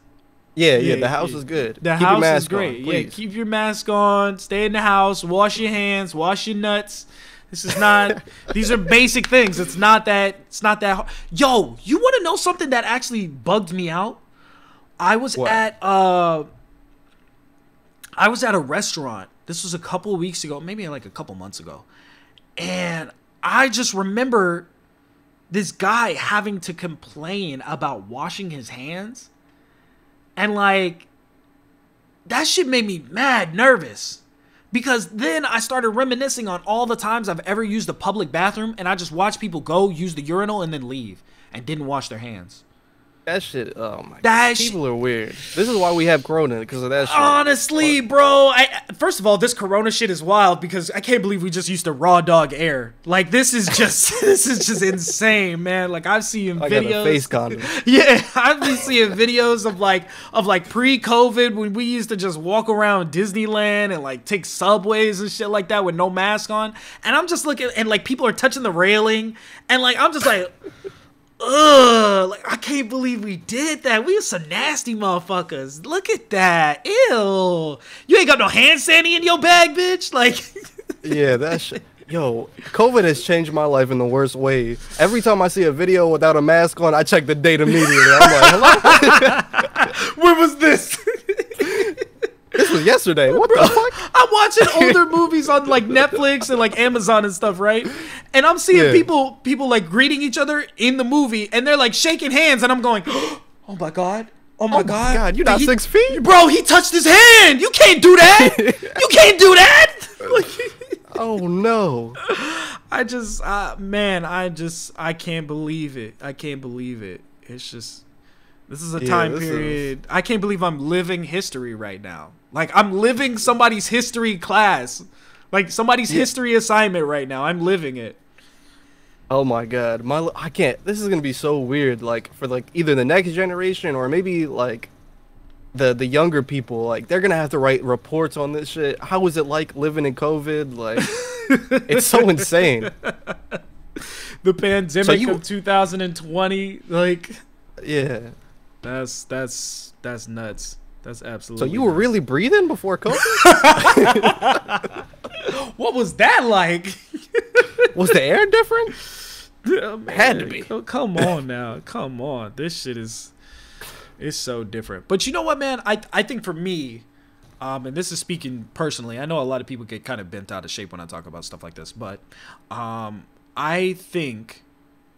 Yeah, the house is good. The house is great. Yeah, keep your mask on. Stay in the house. Wash your hands. Wash your nuts. This is not. These are basic things. It's not that. It's not that hard. Yo, you want to know something that actually bugged me out? I was at a restaurant. This was a couple weeks ago, maybe like a couple months ago, and I just remember this guy having to complain about washing his hands, and like that shit made me mad nervous. Because then I started reminiscing on all the times I've ever used a public bathroom, and I just watched people go use the urinal and then leave and didn't wash their hands. That shit, oh my God. People are weird. This is why we have Corona, because of that shit. Honestly, bro. First of all, this Corona shit is wild because I can't believe we just used to raw dog air. Like, this is just this is just insane, man. Like, I've seen videos. I got a face condom. Yeah, I've been seeing videos of like pre-COVID when we used to just walk around Disneyland and like take subways and shit like that with no mask on. And I'm just looking, and like people are touching the railing, and like I'm just like. Ugh, like, I can't believe we did that. We are some nasty motherfuckers. Look at that. Ew. You ain't got no hand sanitizer in your bag, bitch. Like, yeah, that's. Yo, COVID has changed my life in the worst way. Every time I see a video without a mask on, I check the date immediately. I'm like, hello? When was this? This was yesterday. What the fuck? I'm watching older movies on like Netflix and like Amazon and stuff, right? And I'm seeing people like greeting each other in the movie, and they're like shaking hands, and I'm going, oh my God. Oh my God. You're not 6 feet? Bro, he touched his hand. You can't do that. You can't do that. Like, oh no. I just man, I can't believe it. I can't believe it. It's just this is a time period. I can't believe I'm living history right now. Like, I'm living somebody's history class. Like, somebody's history assignment right now. I'm living it. Oh, my God. I can't. This is going to be so weird, like, for, like, either the next generation or maybe, like, the younger people. Like, they're going to have to write reports on this shit. How is it like living in COVID? Like, it's so insane. The pandemic of 2020. Like. Yeah. That's nuts. That's absolutely. So you were really breathing before COVID? What was that like? Was the air different? Had to be. Come on now, come on. This shit is so different. But you know what, man? I think for me, and this is speaking personally. I know a lot of people get kind of bent out of shape when I talk about stuff like this, but I think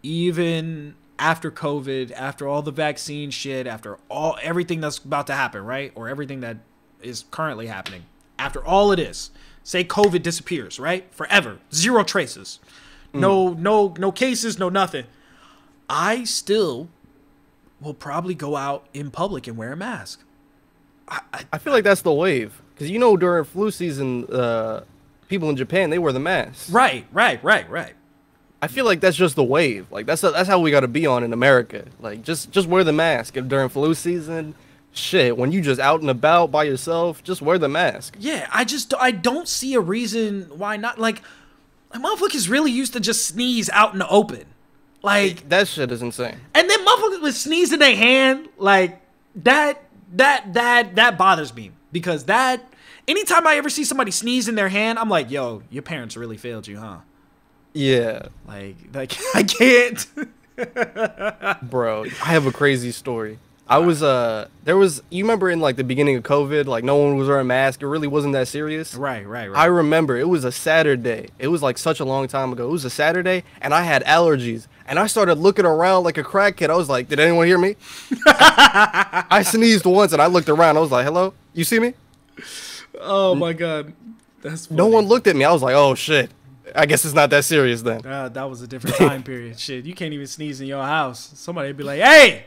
even. After COVID, after all the vaccine shit, after all everything that's about to happen, right? Or everything that is currently happening. After all it is, say COVID disappears, right? Forever. Zero traces. No cases, no nothing. I still will probably go out in public and wear a mask. I feel like that's the wave. Because you know during flu season, people in Japan, they wear the masks. Right. I feel like that's just the wave. Like that's how we got to be on in America. Like just wear the mask if during flu season. Shit, when you just out and about by yourself, just wear the mask. Yeah, I don't see a reason why not. Like motherfuckers really used to just sneeze out in the open. Like that shit is insane. And then motherfuckers would sneeze in their hand. Like that bothers me because anytime I ever see somebody sneeze in their hand, I'm like, yo, your parents really failed you, huh? Yeah, like I can't. Bro, I have a crazy story. I was there was you remember in like the beginning of COVID, like no one was wearing a mask. It really wasn't that serious. Right. I remember it was a Saturday. It was like such a long time ago. It was a Saturday, and I had allergies, and I started looking around like a crackhead. I was like, did anyone hear me? I sneezed once, and I looked around. I was like, hello, you see me? Oh my God, that's funny. No one looked at me. I was like, oh shit. I guess it's not that serious then. That was a different time period. Shit, you can't even sneeze in your house. Somebody would be like, hey,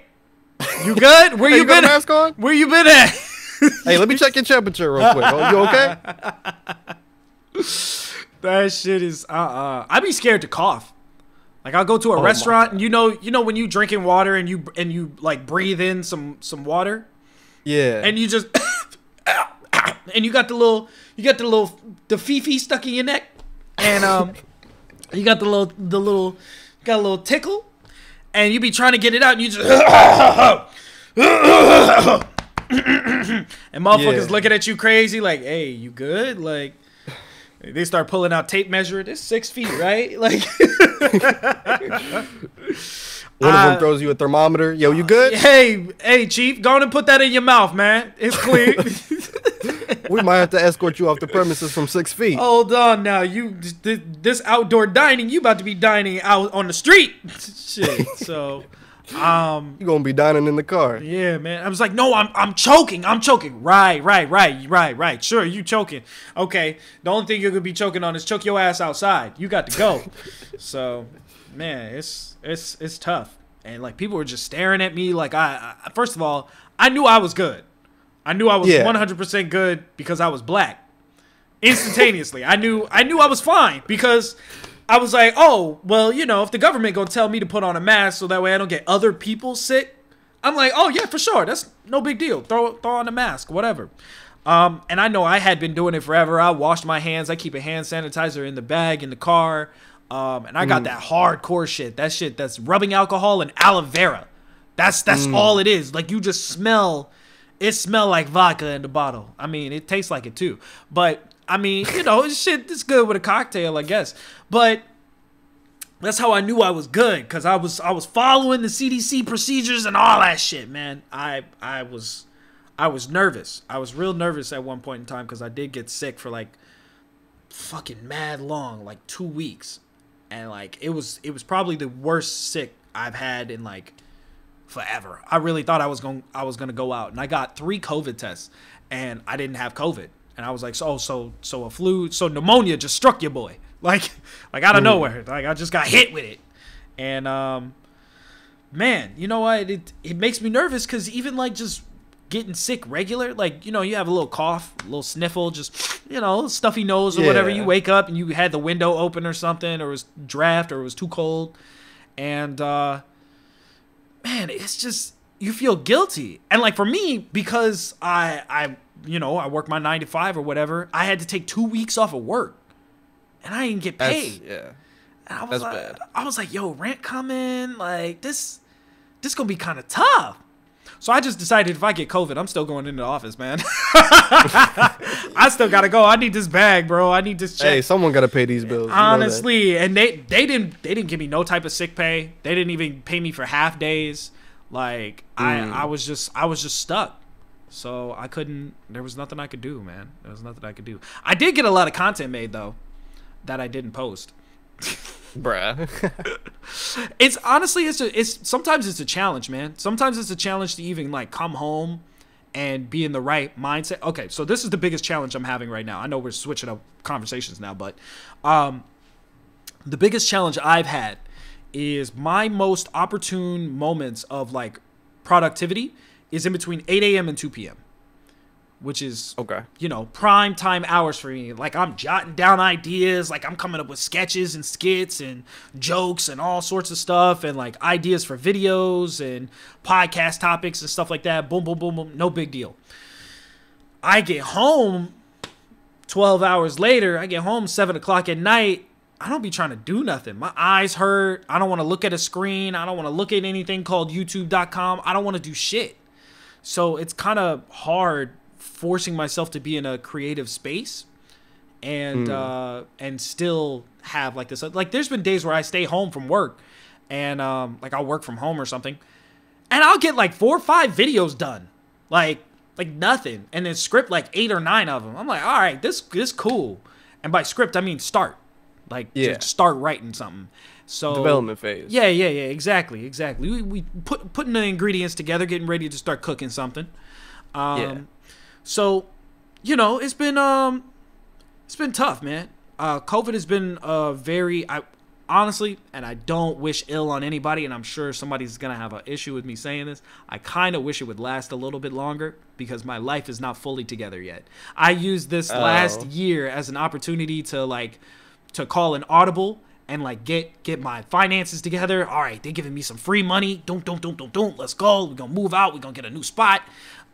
you good? Where hey, you been at? Mask on? Where you been at? Hey, let me check your temperature real quick. Oh, you okay? That shit is, I'd be scared to cough. Like, I'll go to a restaurant, and you know when you drinking water and you like, breathe in some water? Yeah. And you just, and you got the fifi stuck in your neck. And you got a little tickle, and you be trying to get it out, and you just and motherfuckers looking at you crazy like, hey, you good? Like, they start pulling out tape measure. It's 6 feet, right? Like, one of them throws you a thermometer. Yo, you good? Hey, hey, chief, go on and put that in your mouth, man. It's clear. We might have to escort you off the premises from 6 feet. Hold on now. You, this outdoor dining, you about to be dining out on the street. Shit. So, you're going to be dining in the car. Yeah, man. I was like, no, I'm choking. I'm choking. Right. Sure, you choking. Okay. The only thing you're going to be choking on is choke your ass outside. You got to go. So, man, it's tough. And, like, people were just staring at me. Like, I first of all, I knew I was good. I knew I was 100% good because I was black. Instantaneously. I knew I was fine because I was like, oh, well, you know, if the government gonna tell me to put on a mask so that way I don't get other people sick, I'm like, oh, yeah, for sure. That's no big deal. Throw on a mask, whatever. And I know I had been doing it forever. I washed my hands. I keep a hand sanitizer in the bag, in the car. And I got that hardcore shit. That shit that's rubbing alcohol and aloe vera. That's all it is. Like, you just smell... It smelled like vodka in the bottle. I mean, it tastes like it too. But, I mean, you know, shit, it's good with a cocktail, I guess. But that's how I knew I was good, because I was following the CDC procedures and all that shit, man. I was nervous. I was real nervous at one point in time because I did get sick for, like, fucking mad long, like 2 weeks. And, like, it was probably the worst sick I've had in, like, forever. I really thought I was gonna go out, and I got 3 COVID tests, and I didn't have COVID. And I was like, so a flu, so pneumonia just struck your boy, like out of nowhere. Like, I just got hit with it, and man, you know what? It makes me nervous because even like just getting sick regular, like, you know, you have a little cough, a little sniffle, just, you know, stuffy nose or whatever. You wake up and you had the window open or something, or it was draft, or it was too cold, and man, it's just, you feel guilty. And, like, for me, because I you know, I work my 9 to 5 or whatever, I had to take 2 weeks off of work, and I didn't get paid. And I was like, bad. I was like, yo, rent coming, like, this gonna be kind of tough. So I just decided if I get COVID, I'm still going into the office, man. I still gotta go. I need this bag, bro. I need this check. Hey, someone gotta pay these bills. Honestly, you know, and they didn't give me no type of sick pay. They didn't even pay me for half days. Like, I was just stuck. So I couldn't. There was nothing I could do, man. There was nothing I could do. I did get a lot of content made though, that I didn't post. Bruh. It's honestly, it's sometimes it's a challenge, man. Sometimes it's a challenge to even, like, come home and be in the right mindset. Okay, so this is the biggest challenge I'm having right now. I know we're switching up conversations now, but the biggest challenge I've had is my most opportune moments of, like, productivity is in between 8 AM and 2 PM, which is, you know, prime time hours for me. Like, I'm jotting down ideas. Like, I'm coming up with sketches and skits and jokes and all sorts of stuff, and, like, ideas for videos and podcast topics and stuff like that. Boom, boom, boom, boom. No big deal. I get home 12 hours later. I get home 7 o'clock at night. I don't be trying to do nothing. My eyes hurt. I don't want to look at a screen. I don't want to look at anything called YouTube.com. I don't want to do shit. So it's kind of hard forcing myself to be in a creative space and still have, like, this, like, there's been days where I stay home from work, and like, I'll work from home or something, and I'll get like 4 or 5 videos done, like nothing, and then script like 8 or 9 of them. I'm like, all right, this cool. And by script, I mean start, like, just start writing something. So development phase. Yeah, exactly. We putting the ingredients together, getting ready to start cooking something. So, you know, it's been tough, man. COVID has been very, honestly, and I don't wish ill on anybody, and I'm sure somebody's going to have an issue with me saying this. I kind of wish it would last a little bit longer because my life is not fully together yet. I used this last year as an opportunity to, like, to call an audible and, like, get my finances together. All right, they're giving me some free money. Don't. Let's go. We're going to move out. We're going to get a new spot.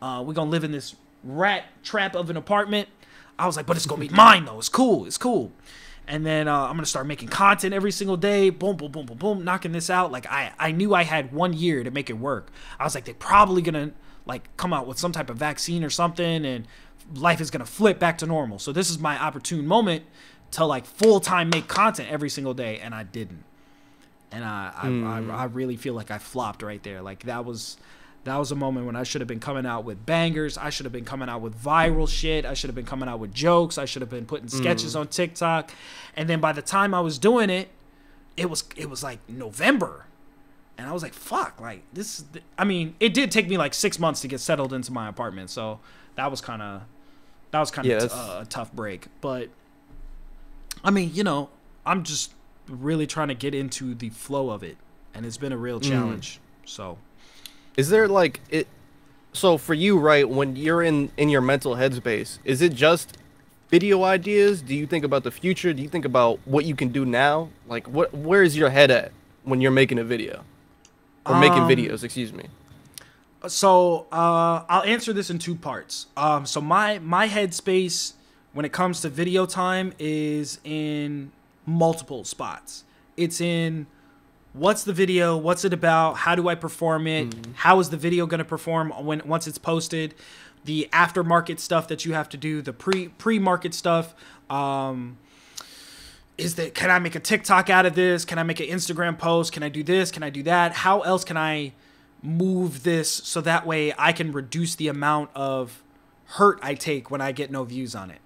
We're going to live in this rat trap of an apartment. I was like, but it's gonna be mine though. It's cool. And then I'm gonna start making content every single day. Boom, knocking this out. Like, I knew I had 1 year to make it work. I was like, they're probably gonna like come out with some type of vaccine or something, and life is gonna flip back to normal. So this is my opportune moment to like full-time make content every single day, and I didn't. And I really feel like I flopped right there. Like that was a moment when I should have been coming out with bangers. I should have been coming out with viral shit. I should have been coming out with jokes. I should have been putting sketches on TikTok. And then by the time I was doing it, it was like November. And I was like, fuck, like this, I mean, it did take me like 6 months to get settled into my apartment. So that was kind of a tough break. But I mean, you know, I'm just really trying to get into the flow of it. And it's been a real challenge. So is there like it? So for you, right, when you're in your mental headspace, is it just video ideas? Do you think about the future? Do you think about what you can do now? Like where is your head at when you're making a video or making videos? Excuse me. So I'll answer this in two parts. So my headspace when it comes to video time is in multiple spots. It's in what's the video, what's it about, how do I perform it, how is the video going to perform once it's posted, the aftermarket stuff that you have to do, the pre-market stuff, is that, can I make a TikTok out of this, can I make an Instagram post, can I do this, can I do that, how else can I move this so that way I can reduce the amount of hurt I take when I get no views on it.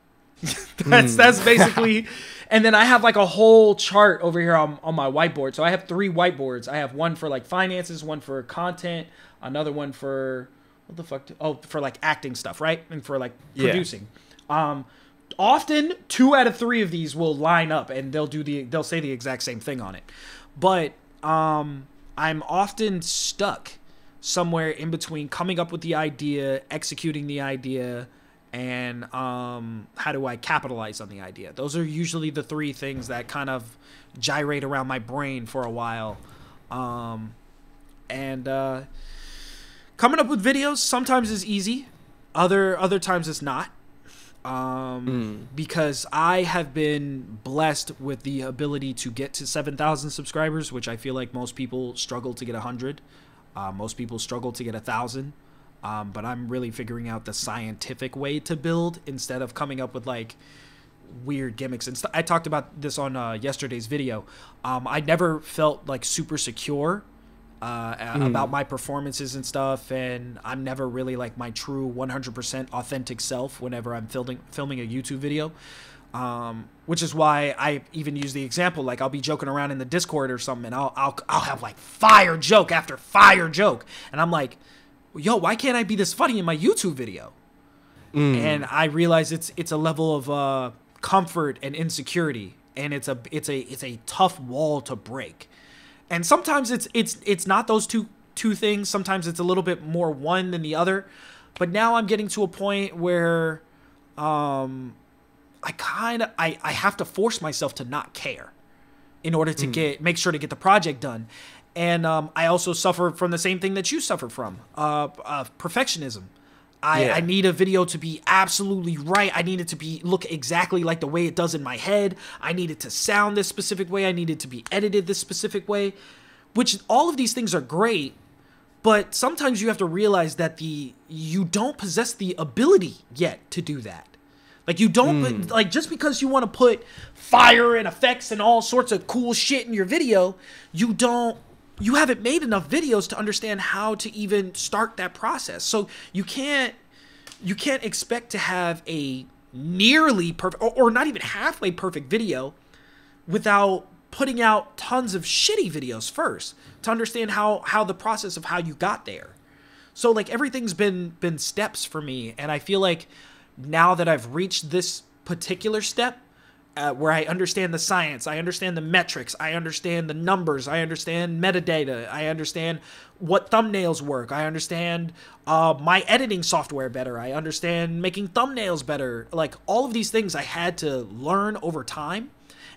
That's basically. And then I have like a whole chart over here on my whiteboard. So I have three whiteboards. I have one for like finances, one for content, another one for what the fuck? For like acting stuff, right? And for like producing. Yeah. Often 2 out of 3 of these will line up, and they'll say the exact same thing on it. But I'm often stuck somewhere in between coming up with the idea, executing the idea, and how do I capitalize on the idea? Those are usually the three things that kind of gyrate around my brain for a while. And coming up with videos sometimes is easy, other times it's not, because I have been blessed with the ability to get to 7,000 subscribers, which I feel like most people struggle to get 100. Most people struggle to get 1,000. But I'm really figuring out the scientific way to build instead of coming up with like weird gimmicks. And I talked about this on yesterday's video. I never felt like super secure about my performances and stuff. And I'm never really like my true 100% authentic self whenever I'm filming a YouTube video. Which is why I even use the example, like I'll be joking around in the Discord or something, and I'll have like fire joke after fire joke. And I'm like, yo, why can't I be this funny in my YouTube video? And I realize it's a level of comfort and insecurity, and it's a tough wall to break. And sometimes it's not those two things. Sometimes it's a little bit more one than the other. But now I'm getting to a point where I have to force myself to not care in order to make sure to get the project done. And I also suffer from the same thing that you suffer from, perfectionism. I need a video to be absolutely right. I need it to look exactly like the way it does in my head. I need it to sound this specific way. I need it to be edited this specific way, which all of these things are great. But sometimes you have to realize that you don't possess the ability yet to do that. Like you don't, like just because you want to put fire and effects and all sorts of cool shit in your video, you don't. You haven't made enough videos to understand how to even start that process. So you can't expect to have a nearly perfect or not even halfway perfect video without putting out tons of shitty videos first to understand how the process of how you got there. So like everything's been steps for me. And I feel like now that I've reached this particular step, where I understand the science, I understand the metrics, I understand the numbers, I understand metadata, I understand what thumbnails work, I understand my editing software better, I understand making thumbnails better. Like all of these things I had to learn over time,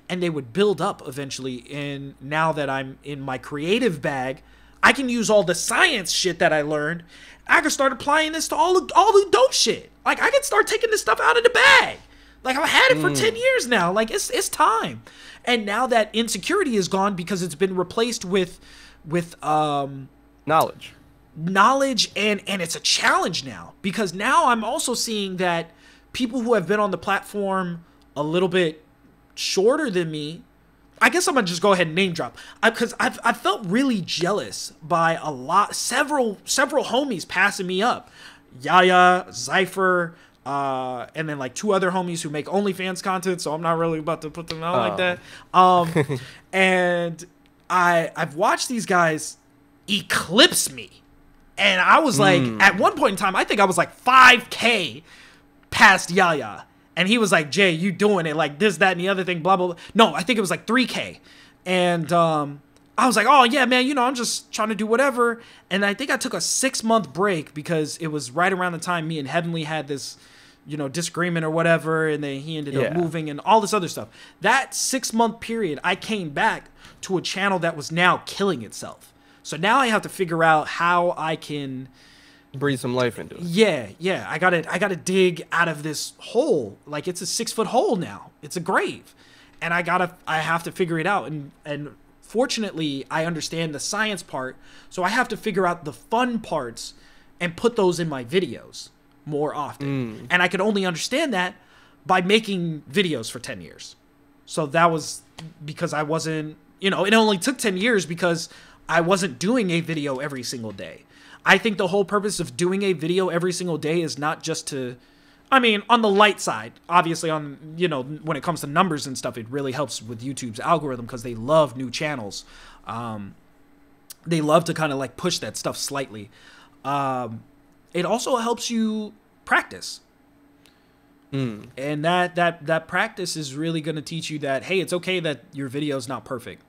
and they would build up eventually. And now that I'm in my creative bag, I can use all the science shit that I learned. I can start applying this to all the dope shit. Like I can start taking this stuff out of the bag. Like, I've had it for 10 years now. Like, it's time. And now that insecurity is gone because it's been replaced with knowledge. knowledge, and it's a challenge now, because now I'm also seeing that people who have been on the platform a little bit shorter than me, I guess I'm gonna just go ahead and name drop, because I felt really jealous by a lot, several homies passing me up, Yaya, Zypher, and then like two other homies who make OnlyFans content, so I'm not really about to put them out like that. And I've watched these guys eclipse me, and I was like, at one point in time, I think I was like 5K past Yaya, and he was like, Jay, you doing it, like this, that, and the other thing, blah, blah, blah. No, I think it was like 3K, and I was like, oh yeah, man, you know, I'm just trying to do whatever. And I think I took a 6-month break because it was right around the time me and Heavenly had this, you know, disagreement or whatever. And then he ended up moving and all this other stuff. That 6-month period, I came back to a channel that was now killing itself. So now I have to figure out how I can breathe some life into it. Yeah, yeah. I gotta dig out of this hole. Like, it's a 6-foot hole now. It's a grave. And I have to figure it out. And fortunately, I understand the science part, so I have to figure out the fun parts and put those in my videos more often. And I could only understand that by making videos for 10 years. So that was because I wasn't, you know, it only took 10 years because I wasn't doing a video every single day. I think the whole purpose of doing a video every single day is not just to, I mean, on the light side, obviously on, you know, when it comes to numbers and stuff, it really helps with YouTube's algorithm because they love new channels. They love to kind of like push that stuff slightly. It also helps you practice. And that practice is really going to teach you that, hey, it's okay that your video is not perfect.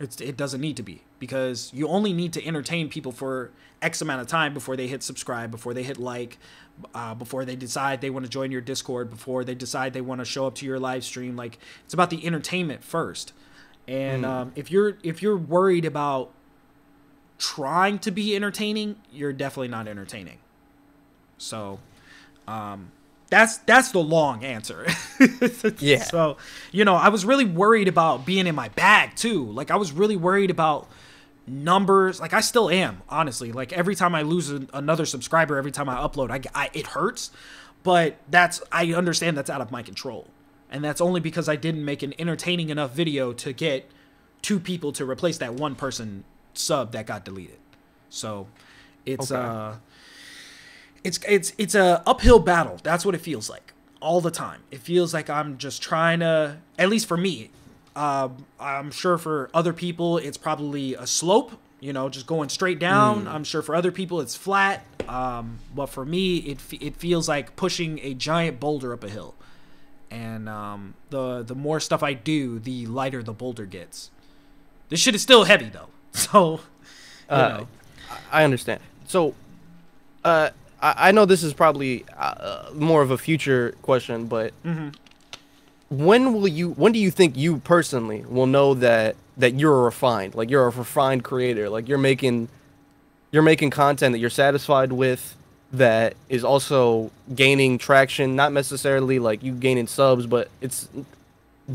It doesn't need to be, because you only need to entertain people for X amount of time before they hit subscribe, before they hit like, before they decide they want to join your Discord, before they decide they want to show up to your live stream. Like, it's about the entertainment first. And if you're worried about trying to be entertaining, you're definitely not entertaining. So that's the long answer. Yeah. So, you know, I was really worried about being in my bag too. Like, I was really worried about numbers. Like, I still am, honestly. Like, every time I lose another subscriber, every time I upload, it hurts. But I understand that's out of my control, and that's only because I didn't make an entertaining enough video to get 2 people to replace that 1 person sub that got deleted. So, it's It's a uphill battle. That's what it feels like all the time. It feels like I'm just trying to, at least for me, I'm sure for other people, it's probably a slope, you know, just going straight down. I'm sure for other people it's flat. But for me, it feels like pushing a giant boulder up a hill. And the more stuff I do, the lighter the boulder gets. This shit is still heavy though. So, you know. I understand. So, I know this is probably more of a future question, but when do you think you personally will know that you're refined, like you're a refined creator, like you're making content that you're satisfied with, that is also gaining traction, not necessarily like you gaining subs, but it's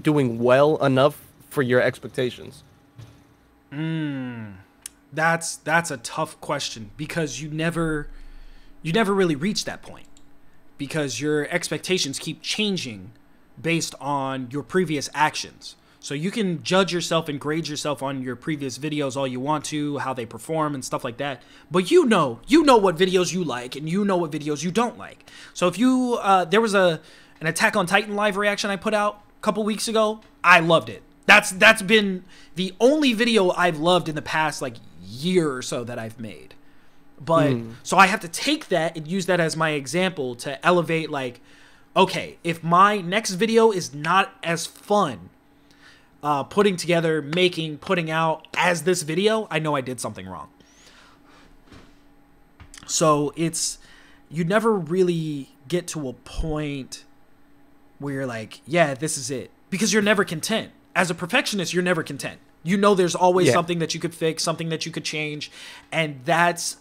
doing well enough for your expectations? That's a tough question, because you never really reach that point, because your expectations keep changing based on your previous actions. So you can judge yourself and grade yourself on your previous videos all you want to, how they perform and stuff like that. But you know what videos you like, and you know what videos you don't like. So if you, there was an Attack on Titan live reaction I put out a couple weeks ago. I loved it. That's been the only video I've loved in the past like year or so that I've made. But so I have to take that and use that as my example to elevate, like, okay, if my next video is not as fun putting together, making, putting out as this video, I know I did something wrong. So it's, you never really get to a point where you're like, yeah, this is it, because you're never content. As a perfectionist, you're never content. You know, there's always something that you could fix, something that you could change, and that's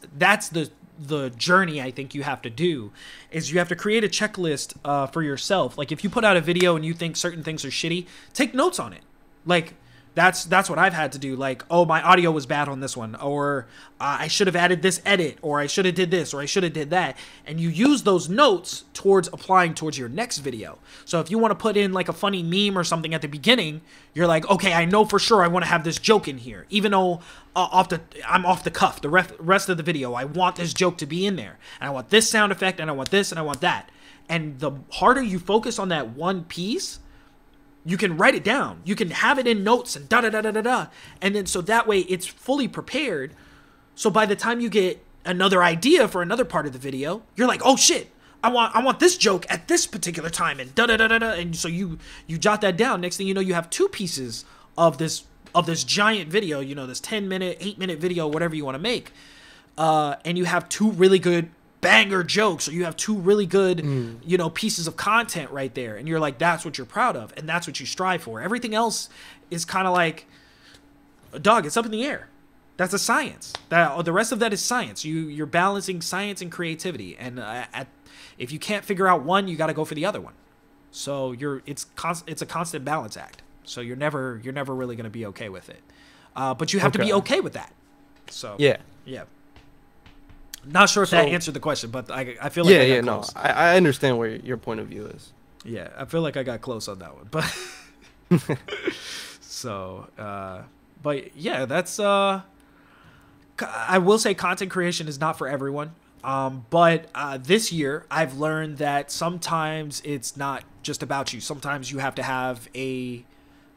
the journey I think you have to do, is you have to create a checklist for yourself. Like, if you put out a video and you think certain things are shitty, take notes on it. Like, That's what I've had to do. Like, oh, my audio was bad on this one, or I should have added this edit, or I should have did this, or I should have did that. And you use those notes towards applying towards your next video. So if you want to put in like a funny meme or something at the beginning, you're like, okay, I know for sure I want to have this joke in here, even though I'm off the cuff the rest of the video. I want this joke to be in there, and I want this sound effect, and I want this, and I want that. And the harder you focus on that one piece, you can write it down. You can have it in notes and da-da-da-da-da-da. And then so that way it's fully prepared. So by the time you get another idea for another part of the video, you're like, oh shit, I want this joke at this particular time and da-da-da-da-da. And so you jot that down. Next thing you know, you have two pieces of this giant video, you know, this 10-minute, 8-minute video, whatever you want to make. And you have two really good banger jokes, or you have two really good you know, pieces of content right there, and you're like, that's what you're proud of, and that's what you strive for. Everything else is kind of like, dog, it's up in the air. That's a science. That the rest of that is science. You're balancing science and creativity, and if you can't figure out one, you got to go for the other one. So it's a constant balance act. So you're never really going to be okay with it, but you have to be okay with that. So yeah. Not sure if that answered the question, but I feel like I got close. No, I understand where your point of view is. Yeah, I feel like I got close on that one, but so, but yeah, that's. I will say content creation is not for everyone, but this year I've learned that sometimes it's not just about you. Sometimes you have to have a,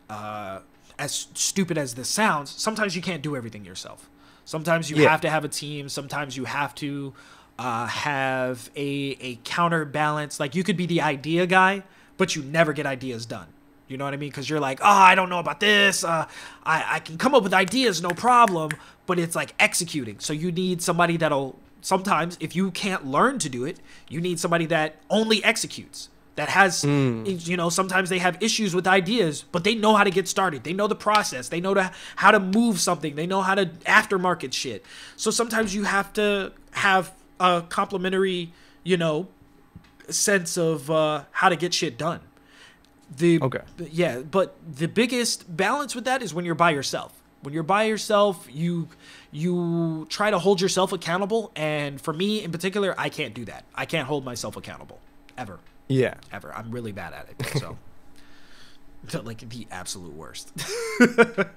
as stupid as this sounds, sometimes you can't do everything yourself. Sometimes you have to have a team. Sometimes you have to have a counterbalance. Like, you could be the idea guy, but you never get ideas done. You know what I mean? Because you're like, oh, I don't know about this. I can come up with ideas, no problem. But it's like executing. So you need somebody that'll, sometimes if you can't learn to do it, you need somebody that only executes. That has, you know, sometimes they have issues with ideas, but they know how to get started. They know the process. They know how to move something. They know how to aftermarket shit. So sometimes you have to have a complimentary, you know, sense of how to get shit done. Yeah, but the biggest balance with that is when you're by yourself. When you're by yourself, you try to hold yourself accountable. And for me in particular, I can't do that. I can't hold myself accountable ever. Yeah. Ever. I'm really bad at it. So, like, the absolute worst.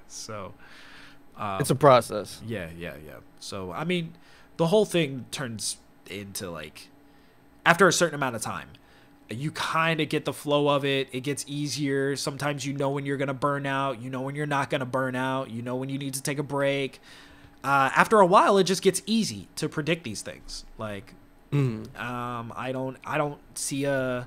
So, it's a process. Yeah. So, I mean, the whole thing turns into, like, after a certain amount of time, you kind of get the flow of it. It gets easier. Sometimes you know when you're going to burn out. You know when you're not going to burn out. You know when you need to take a break. After a while, it just gets easy to predict these things. Like, I don't see a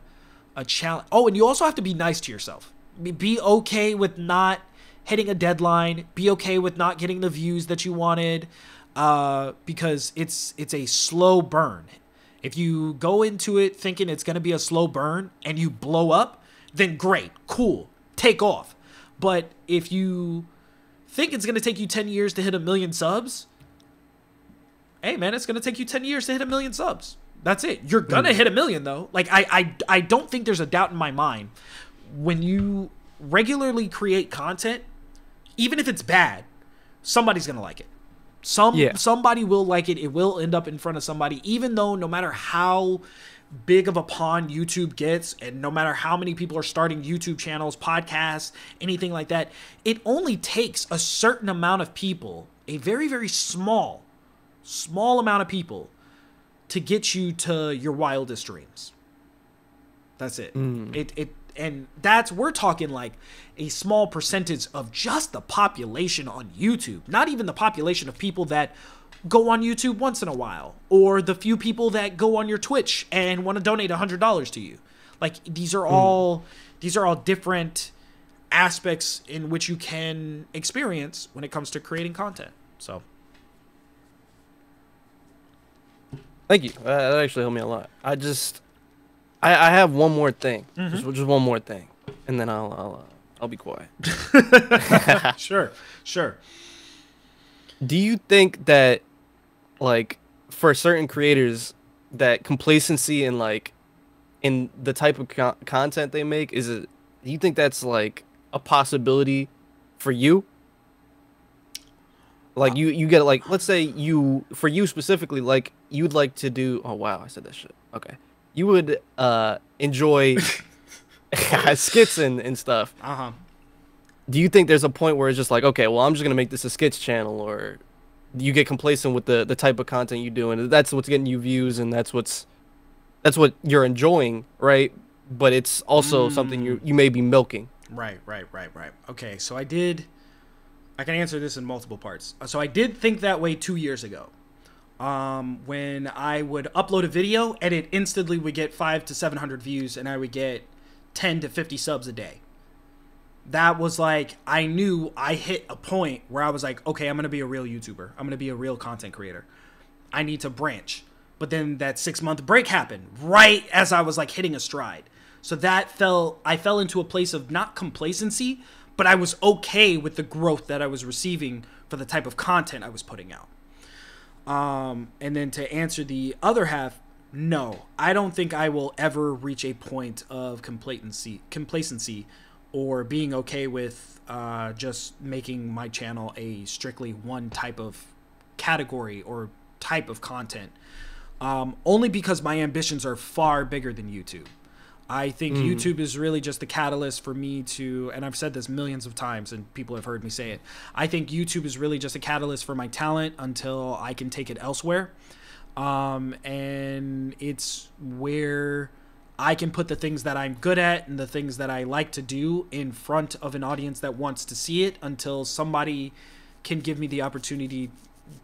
challenge. Oh, and you also have to be nice to yourself. Be okay with not hitting a deadline. Be okay with not getting the views that you wanted, because it's a slow burn. If you go into it thinking it's going to be a slow burn and you blow up, then great, cool, take off. But if you think it's going to take you 10 years to hit 1 million subs, hey man, it's gonna take you 10 years to hit 1 million subs. That's it. You're gonna hit 1 million though. Like, I don't think there's a doubt in my mind. When you regularly create content, even if it's bad, somebody's gonna like it. Somebody will like it. It will end up in front of somebody, even though no matter how big of a pond YouTube gets, and no matter how many people are starting YouTube channels, podcasts, anything like that, it only takes a certain amount of people, a very, very small amount of people, to get you to your wildest dreams. That's it. And that's, we're talking like a small percentage of just the population on YouTube, not even the population of people that go on YouTube once in a while, or the few people that go on your Twitch and want to donate $100 to you. Like, these are all different aspects in which you can experience when it comes to creating content. So thank you. That actually helped me a lot. I have one more thing. Just one more thing, and then I'll be quiet. Sure. Do you think that, like, for certain creators, that complacency in, like, in the type of content they make, do you think that's, like, a possibility for you? Like you get like, let's say for you specifically, like you'd like to do. Oh wow, I said that shit. Okay, you would enjoy skits and stuff. Uh huh. Do you think there's a point where it's just like, okay, well, I'm just gonna make this a skits channel, or you get complacent with the type of content you do, and that's what's getting you views, and that's what you're enjoying, right? But it's also something you may be milking. Right. Okay, so I can answer this in multiple parts. So I did think that way 2 years ago. When I would upload a video and it instantly would get 500 to 700 views and I would get 10 to 50 subs a day. That was like, I knew I hit a point where I was like, okay, I'm going to be a real YouTuber. I'm going to be a real content creator. I need to branch. But then that 6-month break happened right as I was like hitting a stride. So I fell into a place of not complacency, but I was okay with the growth that I was receiving for the type of content I was putting out. And then to answer the other half, no, I don't think I will ever reach a point of complacency or being okay with just making my channel a strictly one type of category or type of content. Only because my ambitions are far bigger than YouTube. I think YouTube is really just the catalyst for me to, and I've said this millions of times and people have heard me say it, I think YouTube is really just a catalyst for my talent until I can take it elsewhere. And it's where I can put the things that I'm good at and the things that I like to do in front of an audience that wants to see it until somebody can give me the opportunity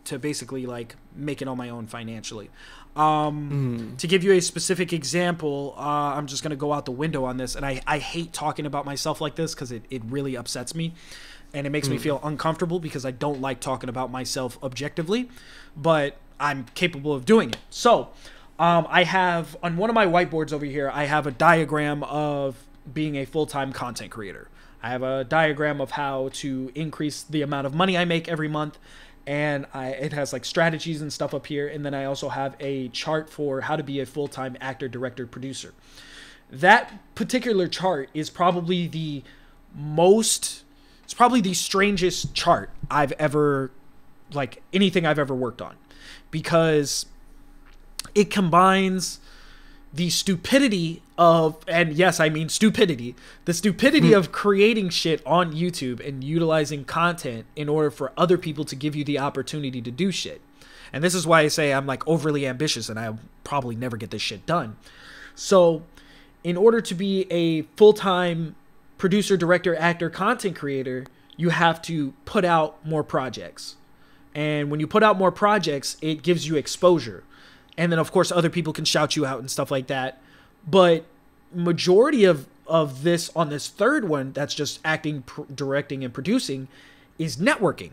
to basically like make it on my own financially. To give you a specific example, I'm just gonna go out the window on this, and I hate talking about myself like this because it really upsets me and it makes me feel uncomfortable because I don't like talking about myself objectively, but I'm capable of doing it. So I have on one of my whiteboards over here, I have a diagram of being a full-time content creator. I have a diagram of how to increase the amount of money I make every month. And it has like strategies and stuff up here. And then I also have a chart for how to be a full-time actor, director, producer. That particular chart is probably the strangest chart I've ever, like anything I've ever worked on, because it combines the stupidity of, and yes, I mean stupidity, the stupidity of creating shit on YouTube and utilizing content in order for other people to give you the opportunity to do shit. And this is why I say I'm like overly ambitious and I'll probably never get this shit done. So in order to be a full-time producer, director, actor, content creator, you have to put out more projects. And when you put out more projects, it gives you exposure. And then, of course, other people can shout you out and stuff like that. But majority of this on this third one, that's just acting, directing, and producing, is networking,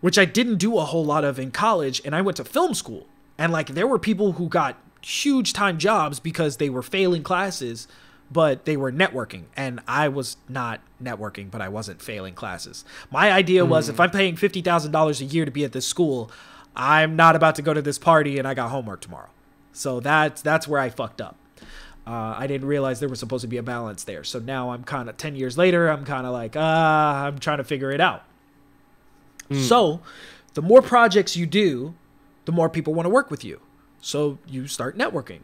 which I didn't do a whole lot of in college. And I went to film school. And, like, there were people who got huge time jobs because they were failing classes, but they were networking. And I was not networking, but I wasn't failing classes. My idea was, if I'm paying $50,000 a year to be at this school, I'm not about to go to this party and I got homework tomorrow. So that's where I fucked up. I didn't realize there was supposed to be a balance there. So now I'm kind of 10 years later, I'm kind of like, I'm trying to figure it out. So the more projects you do, the more people want to work with you. So you start networking.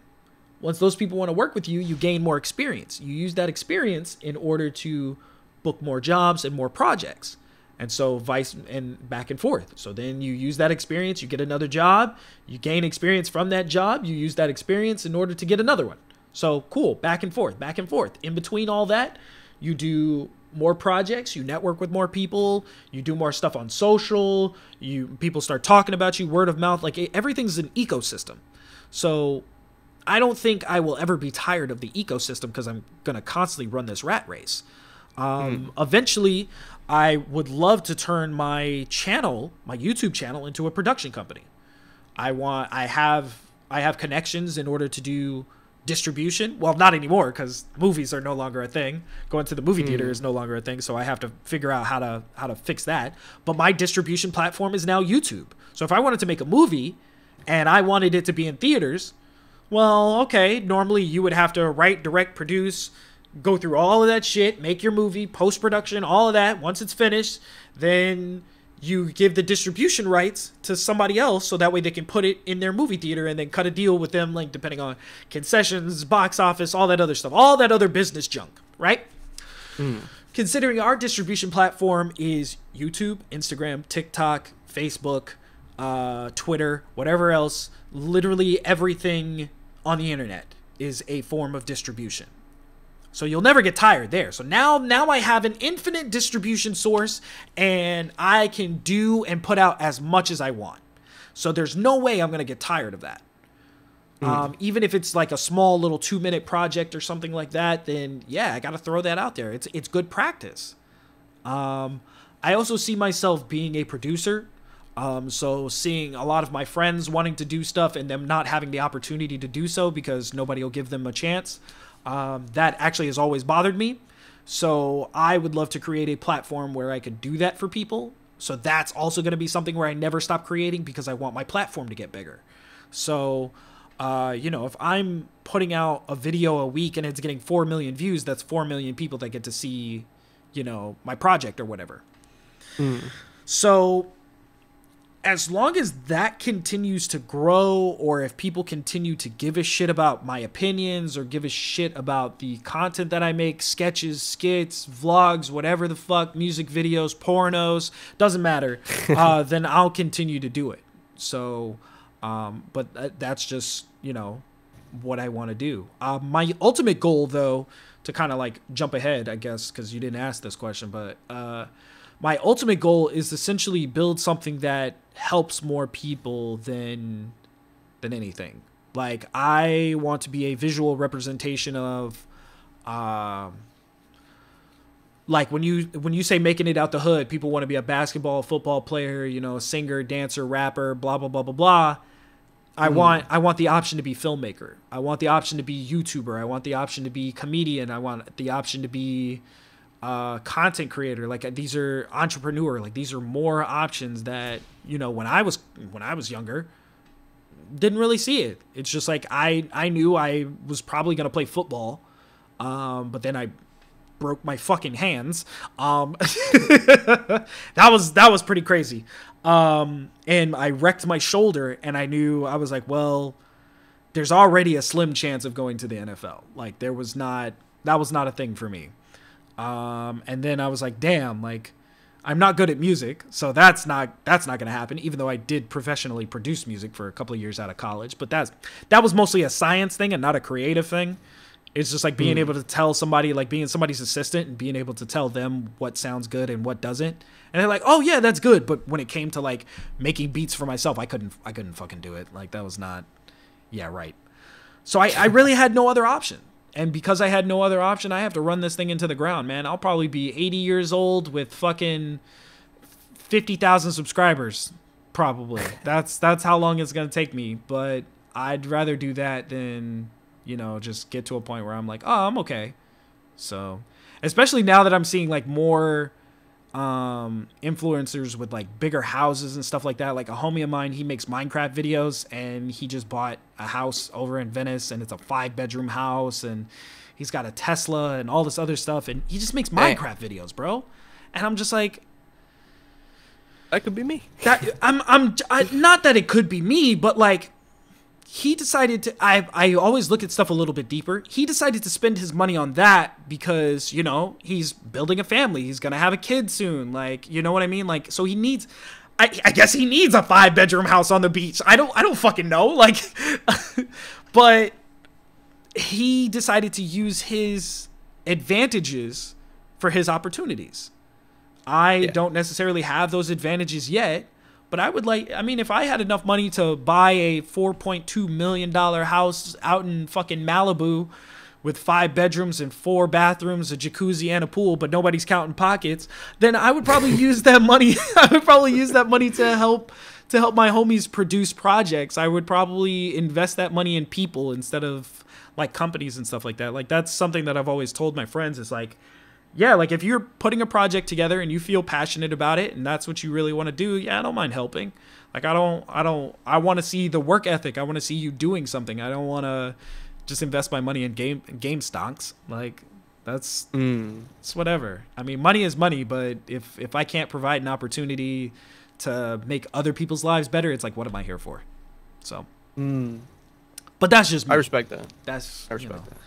Once those people want to work with you, you gain more experience. You use that experience in order to book more jobs and more projects. And so vice and back and forth. So then you use that experience, you get another job, you gain experience from that job, you use that experience in order to get another one. So cool, back and forth. In between all that, you do more projects, you network with more people, you do more stuff on social, people start talking about you, word of mouth, like everything's an ecosystem. So I don't think I will ever be tired of the ecosystem because I'm going to constantly run this rat race. Eventually, I would love to turn my channel, my YouTube channel, into a production company. I have connections in order to do distribution. Well, not anymore because movies are no longer a thing. Going to the movie theater is no longer a thing, so I have to figure out how to fix that. But my distribution platform is now YouTube. So if I wanted to make a movie and I wanted it to be in theaters, well, okay, normally you would have to write, direct, produce, go through all of that shit, make your movie, post-production, all of that. Once it's finished, then you give the distribution rights to somebody else so that way they can put it in their movie theater and then cut a deal with them, like depending on concessions, box office, all that other stuff, all that other business junk, right? Mm. Considering our distribution platform is YouTube, Instagram, TikTok, Facebook, Twitter, whatever else, literally everything on the internet is a form of distribution. So you'll never get tired there. So now I have an infinite distribution source and I can do and put out as much as I want. So there's no way I'm going to get tired of that. Mm. Even if it's like a small little 2-minute project or something like that, then yeah, I got to throw that out there. It's good practice. I also see myself being a producer. So seeing a lot of my friends wanting to do stuff and them not having the opportunity to do so because nobody will give them a chance. That actually has always bothered me. So I would love to create a platform where I could do that for people. So that's also going to be something where I never stop creating because I want my platform to get bigger. So, you know, if I'm putting out a video a week and it's getting 4 million views, that's 4 million people that get to see, you know, my project or whatever. Mm. So as long as that continues to grow, or if people continue to give a shit about my opinions or give a shit about the content that I make, sketches, skits, vlogs, whatever the fuck, music videos, pornos, doesn't matter, then I'll continue to do it. So, but that's just, you know, what I want to do. My ultimate goal, though, to kind of like jump ahead, I guess, because you didn't ask this question, but my ultimate goal is essentially build something that helps more people than anything. Like, I want to be a visual representation of, like when you say making it out the hood, people want to be a basketball, football player, you know, singer, dancer, rapper, blah, blah, blah, blah, blah. I want the option to be filmmaker. I want the option to be YouTuber. I want the option to be comedian. I want the option to be content creator. Like, these are entrepreneur, like these are more options that, you know, when I was younger, didn't really see it. It's just like, I knew I was probably going to play football. But then I broke my fucking hands. That was pretty crazy. And I wrecked my shoulder and I knew, I was like, well, there's already a slim chance of going to the NFL. Like, that was not a thing for me. And then I was like, damn, like, I'm not good at music, so that's not going to happen, even though I did professionally produce music for a couple of years out of college. But that was mostly a science thing and not a creative thing. It's just like being able to tell somebody, like being somebody's assistant and being able to tell them what sounds good and what doesn't. And they're like, oh yeah, that's good. But when it came to like making beats for myself, I couldn't fucking do it. Like, that was not, yeah, right. So I really had no other option. And because I had no other option, I have to run this thing into the ground, man. I'll probably be 80 years old with fucking 50,000 subscribers, probably. That's how long it's going to take me. But I'd rather do that than, you know, just get to a point where I'm like, oh, I'm okay. So, especially now that I'm seeing, like, more influencers with, like, bigger houses and stuff like that. Like, a homie of mine, he makes Minecraft videos, and he just bought a house over in Venice, and it's a 5-bedroom house, and he's got a Tesla and all this other stuff, and he just makes Minecraft videos, bro. And I'm just like, that could be me. I'm not that it could be me, but like, he decided to, I always look at stuff a little bit deeper. He decided to spend his money on that because, you know, he's building a family. He's going to have a kid soon. Like, you know what I mean? Like, so he needs, I guess he needs a 5-bedroom house on the beach. I don't fucking know. Like, but he decided to use his advantages for his opportunities. I don't necessarily have those advantages yet. But I would like, I mean, if I had enough money to buy a $4.2 million house out in fucking Malibu with 5 bedrooms and 4 bathrooms, a jacuzzi and a pool, but nobody's counting pockets, then I would probably use that money. I would probably use that money to help my homies produce projects. I would probably invest that money in people instead of like companies and stuff like that. Like, that's something that I've always told my friends is like, yeah, like if you're putting a project together and you feel passionate about it and that's what you really want to do, yeah, I don't mind helping. Like, I want to see the work ethic. I want to see you doing something. I don't want to just invest my money in game stocks. Like, That's it's whatever. I mean, money is money, but if I can't provide an opportunity to make other people's lives better, it's like, what am I here for? So, but that's just me. I respect that. I respect that.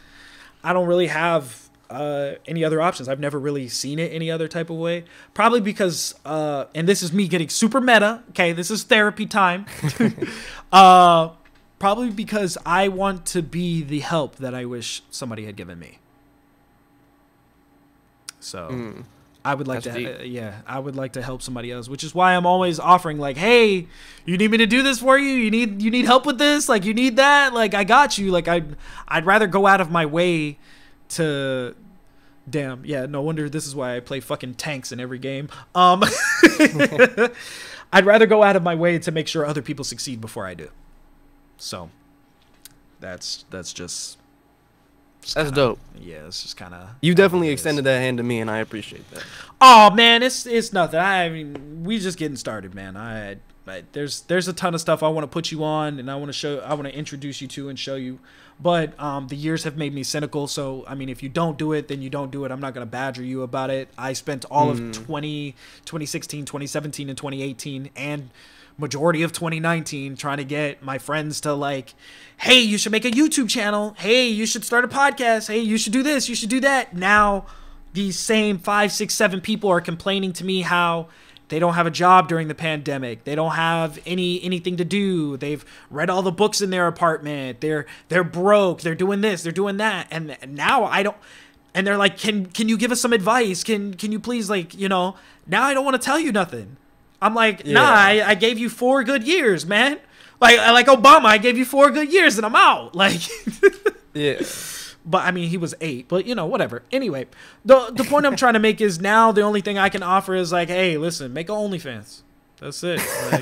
I don't really have any other options. I've never really seen it any other type of way. Probably because, and this is me getting super meta. Okay, this is therapy time. Probably because I want to be the help that I wish somebody had given me. So I would like I would like to help somebody else, which is why I'm always offering like, hey, you need me to do this for you? You need help with this? Like, you need that? Like, I got you. Like, I'd rather go out of my way to, damn. Yeah. No wonder this is why I play fucking tanks in every game. I'd rather go out of my way to make sure other people succeed before I do. So that's dope. Yeah, it's just kind of... You definitely extended that hand to me, and I appreciate that. Oh man, it's nothing. I mean, we just getting started, man. There's a ton of stuff I want to put you on, and I want to introduce you to and show you. But the years have made me cynical. So I mean, if you don't do it, then you don't do it. I'm not gonna badger you about it. I spent all of 2016, 2017, and 2018, and majority of 2019 trying to get my friends to like, hey, you should make a YouTube channel. Hey, you should start a podcast. Hey, you should do this. You should do that. Now these same 5, 6, 7 people are complaining to me how they don't have a job during the pandemic. They don't have anything to do. They've read all the books in their apartment. They're broke. They're doing this. They're doing that. And now I don't... And they're like, can you give us some advice? Can you please, like, you know... Now I don't want to tell you nothing. I'm like, yeah. Nah, I gave you 4 good years, man. Like Obama, I gave you 4 good years and I'm out. Like, yeah. But I mean, he was 8, but you know, whatever. Anyway, the point I'm trying to make is now the only thing I can offer is like, hey, listen, make an OnlyFans. That's it.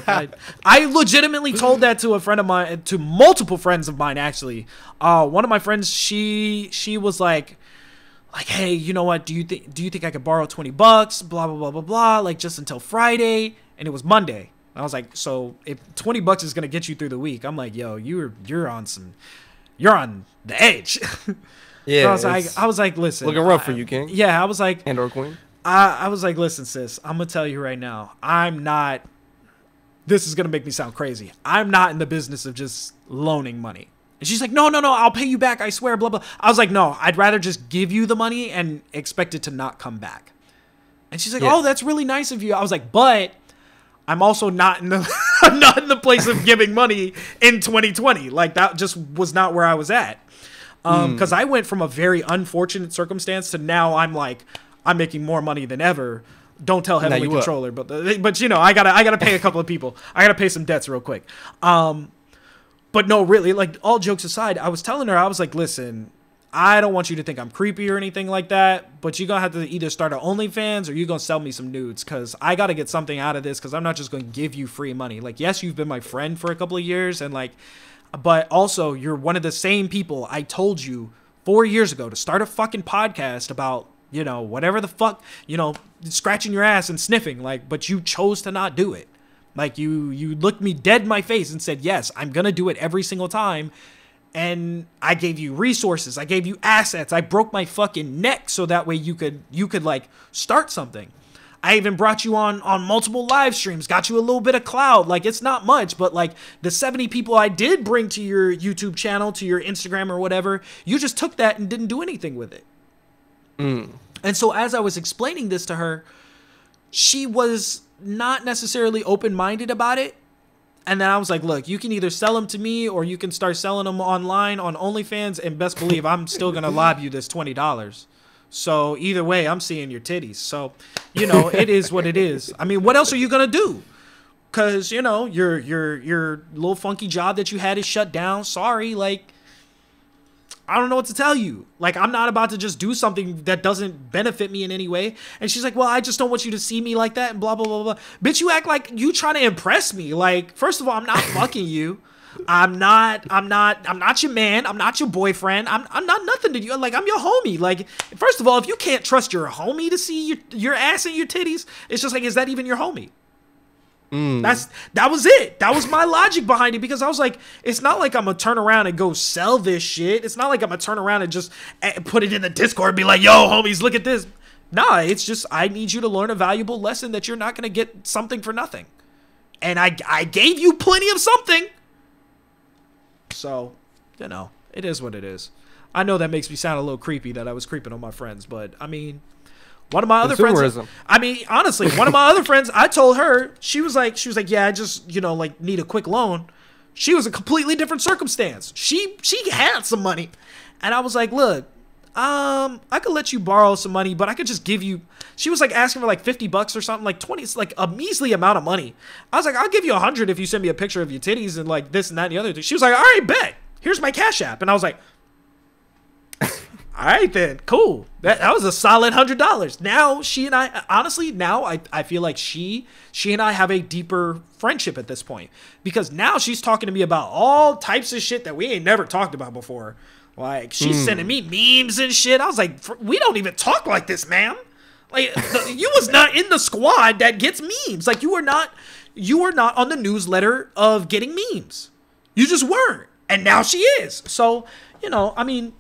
Like, I legitimately told that to a friend of mine, to multiple friends of mine, actually. One of my friends, she was like, hey, you know what? Do you think I could borrow $20? Blah blah blah blah blah. Like, just until Friday. And it was Monday. I was like, so if $20 is gonna get you through the week, I'm like, yo, you're on the edge. Yeah. So I was like, listen, looking rough for you, King. Yeah, I was like, and or Queen. I was like, listen, sis, I'm gonna tell you right now, I'm not... This is gonna make me sound crazy. I'm not in the business of just loaning money. And she's like, no, I'll pay you back, I swear, blah blah. I was like, no, I'd rather just give you the money and expect it to not come back. And she's like, yeah. Oh, that's really nice of you. I was like, but I'm also not in the I'm not in the place of giving money in 2020. Like, that just was not where I was at. Because I went from a very unfortunate circumstance to now I'm like, I'm making more money than ever. Don't tell Heavenly Controller, but you know, I gotta pay a couple of people. I gotta pay some debts real quick. But no, really, like, all jokes aside, I was telling her, I was like, listen, I don't want you to think I'm creepy or anything like that, but you're going to have to either start an OnlyFans or you're going to sell me some nudes, because I got to get something out of this, because I'm not just going to give you free money. Like, yes, you've been my friend for a couple of years, and like, but also you're one of the same people I told you 4 years ago to start a fucking podcast about, you know, whatever the fuck, you know, scratching your ass and sniffing, like, but you chose to not do it. Like, you looked me dead in my face and said, yes, I'm going to do it every single time. And I gave you resources. I gave you assets. I broke my fucking neck so that way you could like start something. I even brought you on multiple live streams, got you a little bit of clout. Like, it's not much, but like the 70 people I did bring to your YouTube channel, to your Instagram or whatever, you just took that and didn't do anything with it. And so as I was explaining this to her, she was not necessarily open-minded about it. And then I was like, look, you can either sell them to me or you can start selling them online on OnlyFans. And best believe I'm still going to lob you this $20. So either way, I'm seeing your titties. So, you know, it is what it is. I mean, what else are you going to do? Because, you know, your little funky job that you had is shut down. Sorry. Like, I don't know what to tell you. Like, I'm not about to just do something that doesn't benefit me in any way. And she's like, well, I just don't want you to see me like that and blah, blah, blah, blah. Bitch, you act like you trying to impress me. Like, first of all, I'm not fucking you. I'm not your man. I'm not your boyfriend. I'm not nothing to you. Like, I'm your homie. Like, first of all, if you can't trust your homie to see your ass and your titties, it's just like, is that even your homie? That was it. That was my logic behind it, because I was like, it's not like I'm gonna turn around and go sell this shit. It's not like I'm gonna turn around and just put it in the Discord and be like, yo, homies, look at this. Nah, it's just I need you to learn a valuable lesson that you're not gonna get something for nothing. And I gave you plenty of something. So, you know, it is what it is. I know that makes me sound a little creepy that I was creeping on my friends, but I mean, one of my other friends, I mean, honestly, one of my other friends, I told her, she was like, yeah, I just, you know, like need a quick loan. She was a completely different circumstance. She had some money. And I was like, look, I could let you borrow some money, but I could just give you, she was like asking for like $50 or something, like 20, it's like a measly amount of money. I was like, I'll give you 100 if you send me a picture of your titties and like this and that and the other thing. She was like, all right, bet. Here's my Cash App. And I was like, all right then, cool. That was a solid $100. Now she and I, honestly, now I feel like she and I have a deeper friendship at this point, because now she's talking to me about all types of shit that we ain't never talked about before. Like, she's sending me memes and shit. I was like, we don't even talk like this, ma'am. Like, you was not in the squad that gets memes. Like, you were not on the newsletter of getting memes. You just weren't. And now she is. So, you know, I mean,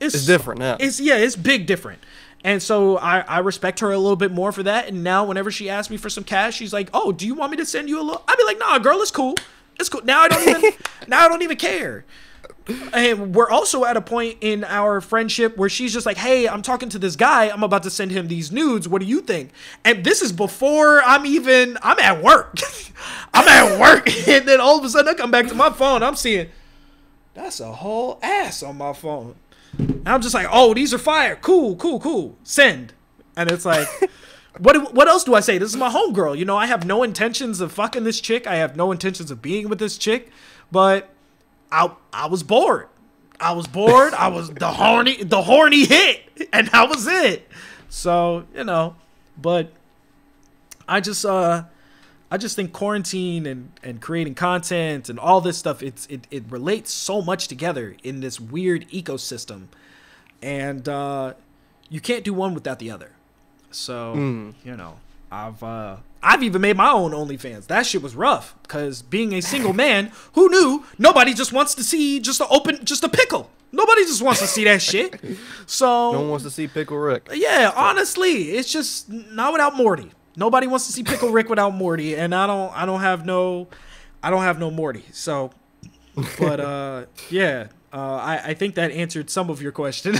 it's different now. It's big different. And so I respect her a little bit more for that. And now whenever she asks me for some cash, she's like, oh, do you want me to send you a little? I'd be like, nah, girl, it's cool. It's cool. Now I don't even now I don't even care. And we're also at a point in our friendship where she's just like, hey, I'm talking to this guy. I'm about to send him these nudes. What do you think? And this is before I'm at work. I'm at work. And then all of a sudden I come back to my phone. I'm seeing that's a whole ass on my phone. And I'm just like, oh, these are fire. Cool, cool, cool. Send. And it's like, what else do I say? This is my homegirl. You know, I have no intentions of fucking this chick. I have no intentions of being with this chick. But I was bored. I was bored. I was the horny hit. And that was it. So, you know, but I just think quarantine and creating content and all this stuff, it relates so much together in this weird ecosystem. And you can't do one without the other. So, you know, I've even made my own OnlyFans. That shit was rough, because being a single man, who knew? Nobody just wants to see just a pickle. Nobody just wants to see that shit. So no one wants to see Pickle Rick. Yeah, honestly, it's just not without Morty. Nobody wants to see Pickle Rick without Morty, and I don't have no Morty. So, but yeah, I think that answered some of your question.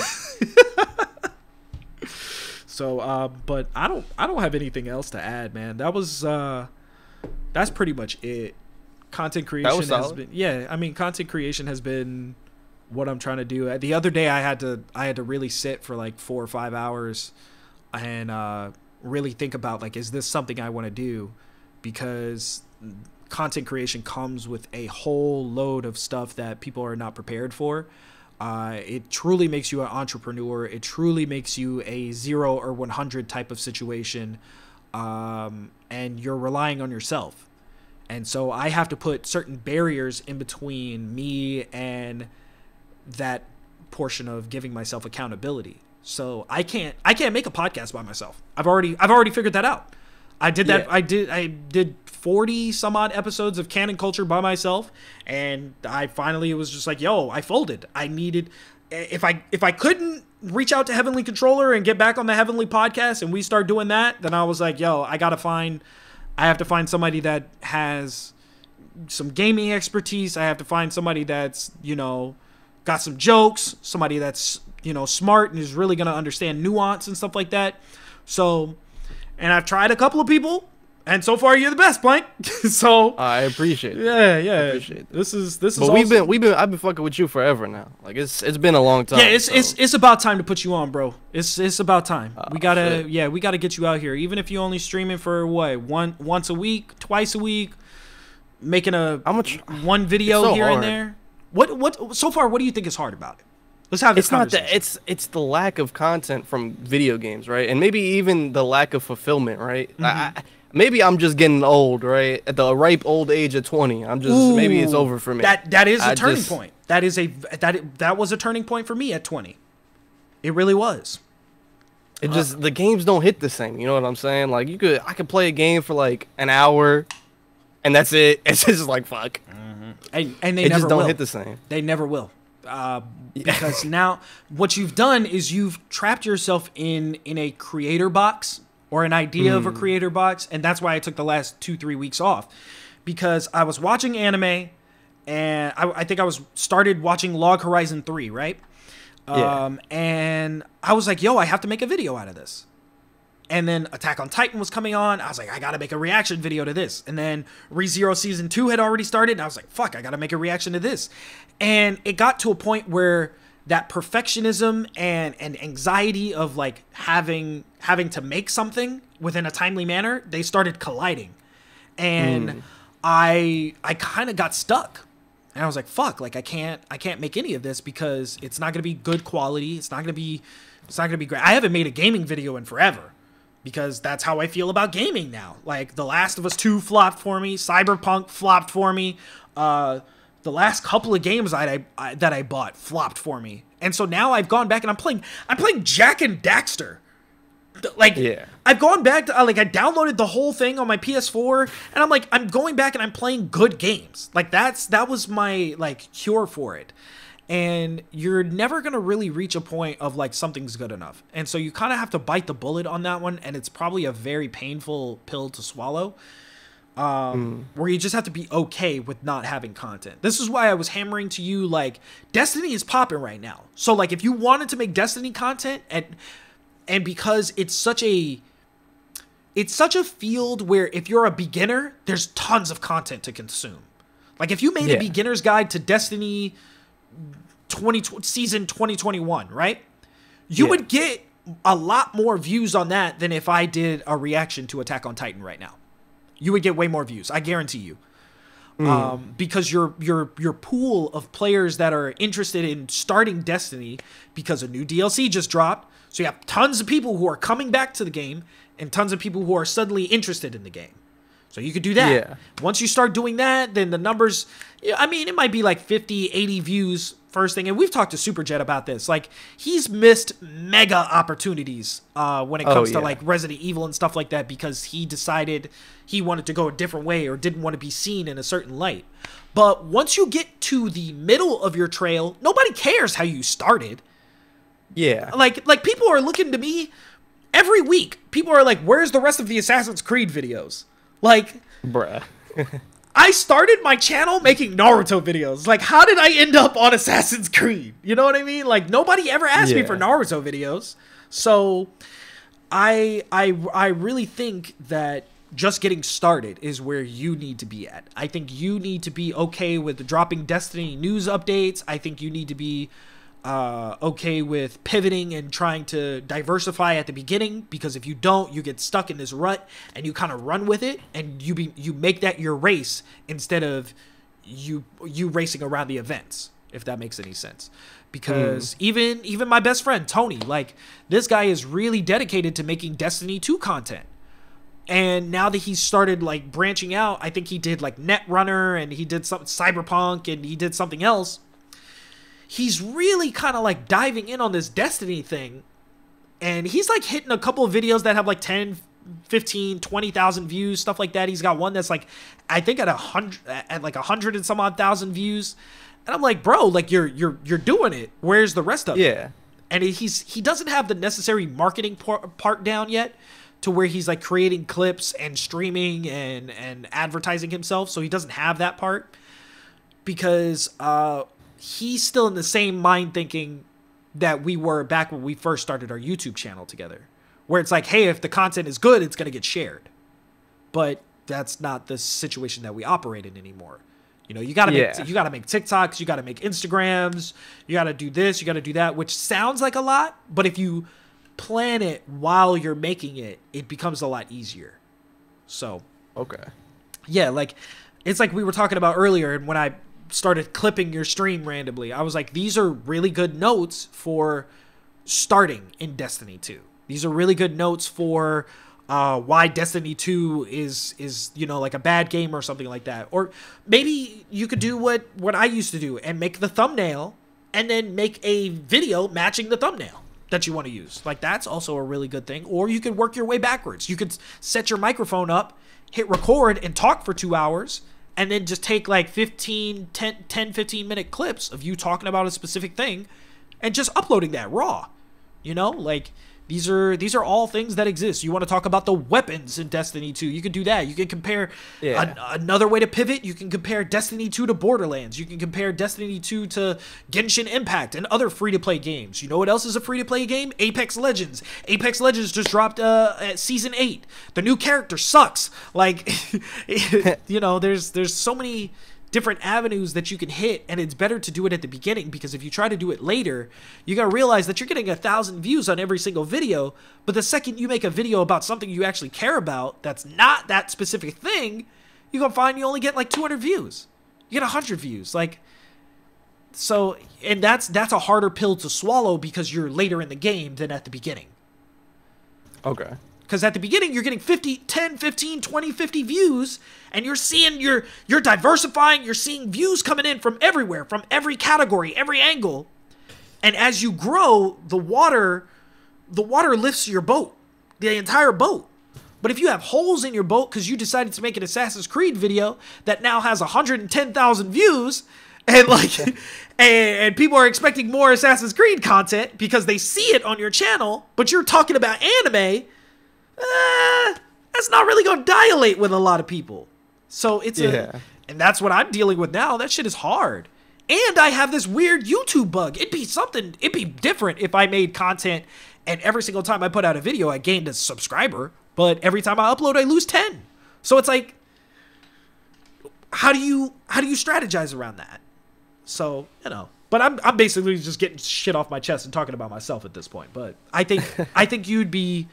So, but I don't have anything else to add, man. That was that's pretty much it. Content creation has been, yeah. I mean, content creation has been what I'm trying to do. The other day, I had to really sit for like 4 or 5 hours, and really think about, like, is this something I want to do? Because content creation comes with a whole load of stuff that people are not prepared for. It truly makes you an entrepreneur. It truly makes you a 0 or 100 type of situation. And you're relying on yourself. And so I have to put certain barriers in between me and that portion of giving myself accountability. So I can't make a podcast by myself. I've already figured that out. I did that. Yeah. I did 40 some odd episodes of Canon Culture by myself, and I finally was just like, yo, I folded. I needed, if I couldn't reach out to Heavenly Controller and get back on the Heavenly podcast and we start doing that, then I was like, yo, I have to find somebody that has some gaming expertise. I have to find somebody that's, you know, got some jokes, somebody that's, you know, smart and is really going to understand nuance and stuff like that. So, and I've tried a couple of people, and so far you're the best, Plank. So I appreciate it. Yeah. I appreciate it. This is But I've been fucking with you forever now. Like, it's been a long time. Yeah, it's about time to put you on, bro. It's about time. We got to get you out here, even if you only streaming for what, once a week, twice a week, making one video so here hard. And there. What so far, what do you think is hard about it? Let's have this conversation. It's the lack of content from video games, right? And maybe even the lack of fulfillment, right? Mm-hmm. Maybe I'm just getting old, right? At the ripe old age of 20, I'm just, ooh, maybe it's over for me. That is a turning point. That was a turning point for me at 20. It really was. It just, the games don't hit the same. You know what I'm saying? Like, you could, I could play a game for like an hour, and that's it. It's just like, fuck. Mm-hmm. And they it never just don't will. Hit the same. They never will. Because now what you've done is you've trapped yourself in a creator box or an idea of a creator box. And that's why I took the last 2-3 weeks off, because I was watching anime, and I think I was started watching Log Horizon 3, right? Yeah. And I was like, yo, I have to make a video out of this. And then Attack on Titan was coming on. I was like, I got to make a reaction video to this. And then ReZero Season 2 had already started. And I was like, fuck, I got to make a reaction to this. And it got to a point where that perfectionism and anxiety of like having to make something within a timely manner, they started colliding. And I kind of got stuck. And I was like, fuck, like I can't make any of this because it's not going to be good quality. It's not going to be great. I haven't made a gaming video in forever, because that's how I feel about gaming now. Like, The Last of Us 2 flopped for me. Cyberpunk flopped for me. The last couple of games that I bought flopped for me. And so now I've gone back and I'm playing Jak and Daxter. Like, yeah. I've gone back to, like, I downloaded the whole thing on my PS4, and I'm like, I'm going back and I'm playing good games. Like, that was my, like, cure for it. And you're never going to really reach a point of, like, something's good enough. And so you kind of have to bite the bullet on that one, and it's probably a very painful pill to swallow, where you just have to be okay with not having content. This is why I was hammering to you, like, Destiny is popping right now. So, like, if you wanted to make Destiny content, and because it's such a field where if you're a beginner, there's tons of content to consume. Like, if you made a beginner's guide to Destiny season 2021, right? You would get a lot more views on that than if I did a reaction to Attack on Titan right now. You would get way more views, I guarantee you. Because your pool of players that are interested in starting Destiny, because a new DLC just dropped, so you have tons of people who are coming back to the game and tons of people who are suddenly interested in the game. So you could do that. Yeah. Once you start doing that, then the numbers, I mean, it might be like 50, 80 views first thing. And we've talked to Superjet about this. Like, he's missed mega opportunities when it comes to like Resident Evil and stuff like that, because he decided he wanted to go a different way or didn't want to be seen in a certain light. But once you get to the middle of your trail, nobody cares how you started. Yeah. Like people are looking to me every week. People are like, where's the rest of the Assassin's Creed videos? Like, bruh. I started my channel making Naruto videos. Like, how did I end up on Assassin's Creed? You know what I mean? Like, nobody ever asked me for Naruto videos. So I really think that just getting started is where you need to be at. I think you need to be okay with dropping Destiny news updates. I think you need to be okay with pivoting and trying to diversify at the beginning, because if you don't, you get stuck in this rut and you kind of run with it, and you make that your race instead of you racing around the events, if that makes any sense. Because even my best friend Tony, like, this guy is really dedicated to making Destiny 2 content, and now that he's started like branching out, I think he did like Netrunner, and he did something Cyberpunk, and he did something else. He's really kind of like diving in on this Destiny thing, and he's like hitting a couple of videos that have like 10, 15, 20,000 views, stuff like that. He's got one that's like, I think at like 100 and some odd thousand views. And I'm like, bro, like you're doing it. Where's the rest of it? Yeah. And he doesn't have the necessary marketing part down yet, to where he's like creating clips and streaming and advertising himself. So he doesn't have that part, because, he's still in the same mind thinking that we were back when we first started our YouTube channel together, where it's like, hey, if the content is good, it's going to get shared. But that's not the situation that we operate in anymore. You know, you got to make TikToks, you got to make Instagrams, you got to do this, you got to do that, which sounds like a lot, but if you plan it while you're making it, it becomes a lot easier. So, okay. Yeah, like it's like we were talking about earlier, and when I started clipping your stream randomly, I was like, these are really good notes for starting in Destiny 2. These are really good notes for why Destiny 2 is, you know, like a bad game or something like that. Or maybe you could do what I used to do and make the thumbnail and then make a video matching the thumbnail. that you want to use. Like, that's also a really good thing. Or you can work your way backwards. You could set your microphone up, hit record, and talk for 2 hours, and then just take like 10, 15-minute clips of you talking about a specific thing and just uploading that raw. You know, like, these are all things that exist. You want to talk about the weapons in Destiny 2. You can do that. You can compare another way to pivot. You can compare Destiny 2 to Borderlands. You can compare Destiny 2 to Genshin Impact and other free-to-play games. You know what else is a free-to-play game? Apex Legends. Apex Legends just dropped at Season 8. The new character sucks. Like, you know, there's so many different avenues that you can hit, and it's better to do it at the beginning, because if you try to do it later, you gotta realize that you're getting 1,000 views on every single video, but the second you make a video about something you actually care about that's not that specific thing, you're gonna find you only get like 200 views. You get 100 views. Like, so, and that's a harder pill to swallow because you're later in the game than at the beginning. Okay. Because at the beginning, you're getting 10, 15, 20, 50 views, and you're seeing, you're diversifying, you're seeing views coming in from everywhere, from every category, every angle. And as you grow, the water lifts your boat, the entire boat. But if you have holes in your boat because you decided to make an Assassin's Creed video that now has 110,000 views, and like, and people are expecting more Assassin's Creed content because they see it on your channel, but you're talking about anime, that's not really gonna dilate with a lot of people. So it's and that's what I'm dealing with now. That shit is hard. And I have this weird YouTube bug. It'd be different if I made content and every single time I put out a video I gained a subscriber, but every time I upload I lose 10. So it's like, how do you strategize around that? So, you know, but I'm basically just getting shit off my chest and talking about myself at this point. But I think you'd be,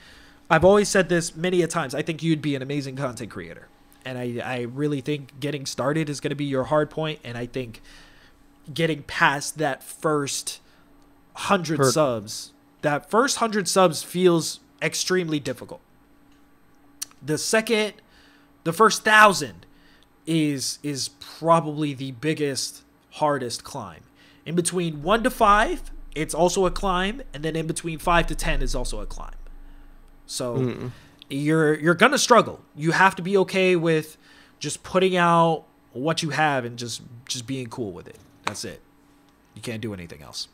I've always said this many a times, I think you'd be an amazing content creator. And I really think getting started is going to be your hard point. And I think getting past that first 100 subs, that first 100 subs feels extremely difficult. The first 1,000 is probably the biggest, hardest climb. In between 1 to 5, it's also a climb. And then in between 5 to 10 is also a climb. So you're gonna struggle. You have to be okay with just putting out what you have and just being cool with it. That's it. You can't do anything else.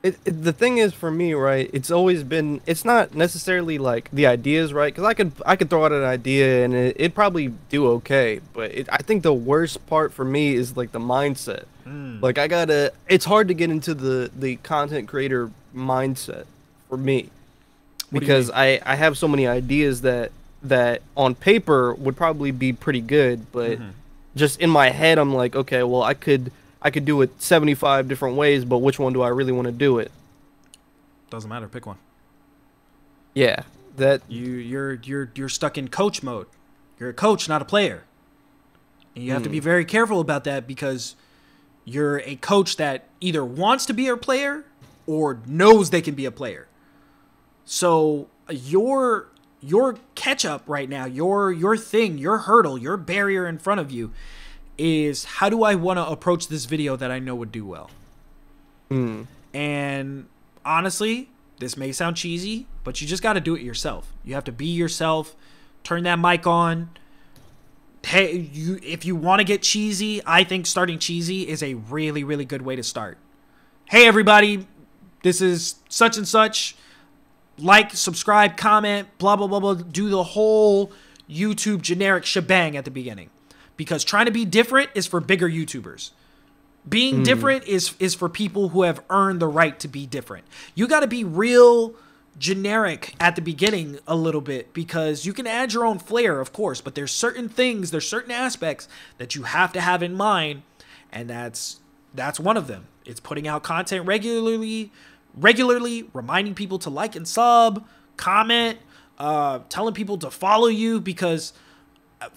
The thing is, for me, right, it's always been, it's not necessarily like the ideas, right? Because I could throw out an idea and it'd probably do okay, but I think the worst part for me is like the mindset. Like, it's hard to get into the content creator mindset for me. Because I have so many ideas that on paper would probably be pretty good, but just in my head I'm like, okay, well I could do it 75 different ways, but which one do I really want to do it? Doesn't matter, pick one. Yeah, that you're stuck in coach mode. You're a coach, not a player. And you have to be very careful about that, because you're a coach that either wants to be a player or knows they can be a player. So your catch up right now, your thing, your hurdle, your barrier in front of you is, how do I want to approach this video that I know would do well? And honestly, this may sound cheesy, but you just got to do it yourself. You have to be yourself. Turn that mic on. Hey, if you want to get cheesy, I think starting cheesy is a really, really good way to start. Hey, everybody, this is such and such. Like, subscribe, comment, blah, blah, blah, blah. Do the whole YouTube generic shebang at the beginning. Because trying to be different is for bigger YouTubers. Being different is for people who have earned the right to be different. You got to be real generic at the beginning a little bit, because you can add your own flair, of course. But there's certain things, there's certain aspects that you have to have in mind. And that's one of them. It's putting out content regularly, reminding people to like and sub, comment, telling people to follow you, because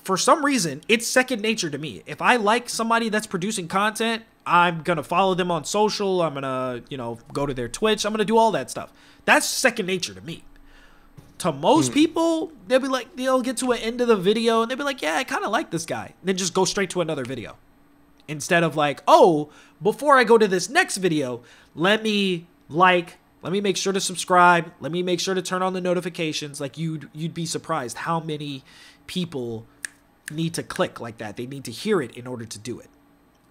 for some reason it's second nature to me. If I like somebody that's producing content, I'm gonna follow them on social. I'm gonna, you know, go to their Twitch. I'm gonna do all that stuff. That's second nature to me. To most people, they'll be like, they'll get to an end of the video and they'll be like, yeah, I kind of like this guy, and then just go straight to another video, instead of like, oh, before I go to this next video, let me like, Let me make sure to subscribe. Let me make sure to turn on the notifications. Like, you'd be surprised how many people need to click like that. They need to hear it in order to do it.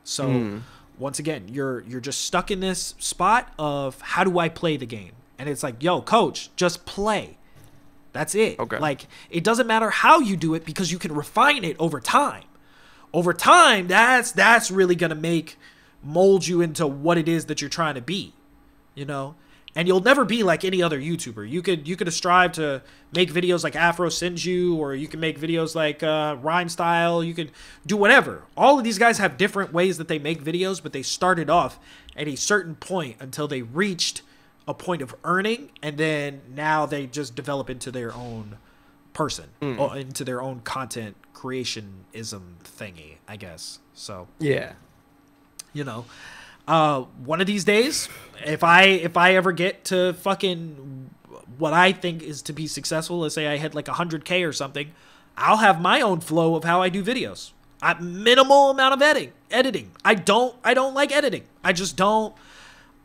So once again, you're just stuck in this spot of, how do I play the game? And it's like, yo, coach, just play. That's it. Okay. Like, it doesn't matter how you do it, because you can refine it over time. Over time, that's really going to mold you into what it is that you're trying to be, you know? And you'll never be like any other YouTuber. You could strive to make videos like Afro Sinju, or you can make videos like Rhyme Style. You could do whatever. All of these guys have different ways that they make videos, but they started off at a certain point until they reached a point of earning, and then now they just develop into their own person, or into their own content creationism thingy, I guess. So yeah, you know. One of these days, if I ever get to fucking what I think is to be successful, let's say I hit like 100K or something, I'll have my own flow of how I do videos. Minimal amount of editing. I don't like editing. I just don't.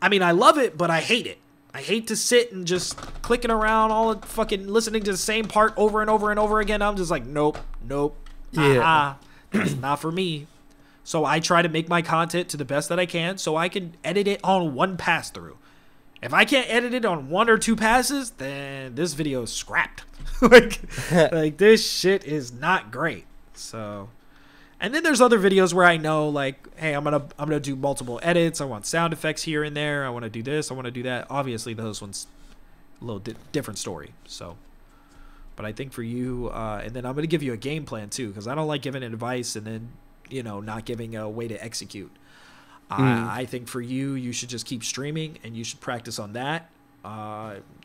I mean, I love it, but I hate it. I hate to sit and just clicking around all the fucking listening to the same part over and over and over again. I'm just like, nope. Yeah. That's not for me. So I try to make my content to the best that I can, so I can edit it on one pass through. If I can't edit it on one or two passes, then this video is scrapped. like this shit is not great. So, and then there's other videos where I know, like, hey, I'm gonna do multiple edits. I want sound effects here and there. I want to do this. I want to do that. Obviously, those ones a little different story. So. But I think for you, and then I'm gonna give you a game plan too, because I don't like giving advice and then, you know, not giving a way to execute. I think for you, you should just keep streaming, and you should practice on that.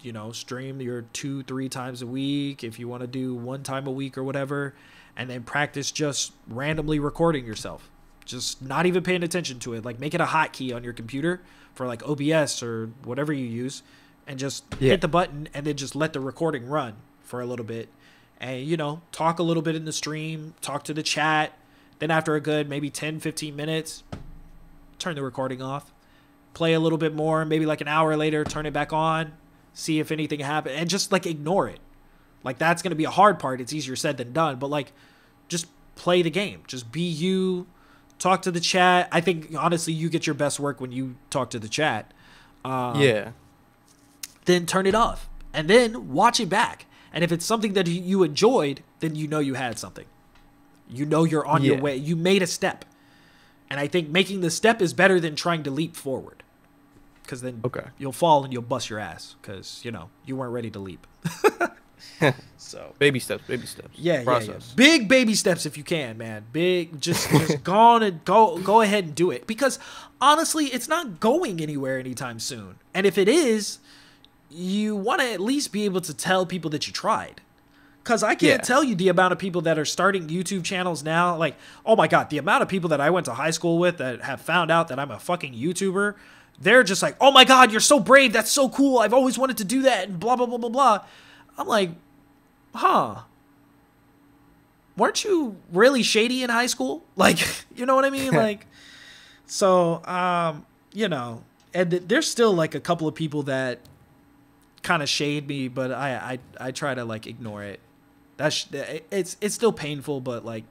You know, stream your 2-3 times a week. If you want to do one time a week or whatever, and then practice just randomly recording yourself. Just not even paying attention to it. Like, make it a hotkey on your computer for like OBS or whatever you use, and just hit the button and then just let the recording run for a little bit. And, you know, talk a little bit in the stream, talk to the chat. Then after a good maybe 10-15 minutes, turn the recording off. Play a little bit more, maybe like an hour later, turn it back on, see if anything happened, and just like ignore it. Like, that's going to be a hard part. It's easier said than done, but like, just play the game. Just be you, talk to the chat. I think honestly you get your best work when you talk to the chat. Yeah. Then turn it off and then watch it back. And if it's something that you enjoyed, then you know you had something. You know you're on your way. You made a step. And I think making the step is better than trying to leap forward. Because then you'll fall and you'll bust your ass. Because, you know, you weren't ready to leap. So baby steps, baby steps. Yeah. Big baby steps if you can, man. Big, just go ahead and do it. Because, honestly, it's not going anywhere anytime soon. And if it is, you want to at least be able to tell people that you tried. Because I can't tell you the amount of people that are starting YouTube channels now. Like, oh my God, the amount of people that I went to high school with that have found out that I'm a fucking YouTuber. They're just like, oh my God, you're so brave. That's so cool. I've always wanted to do that and blah, blah, blah, blah, blah. I'm like, huh. Weren't you really shady in high school? Like, you know what I mean? Like, so, you know, and there's still like a couple of people that kind of shade me, but I try to like ignore it. It's still painful, but like,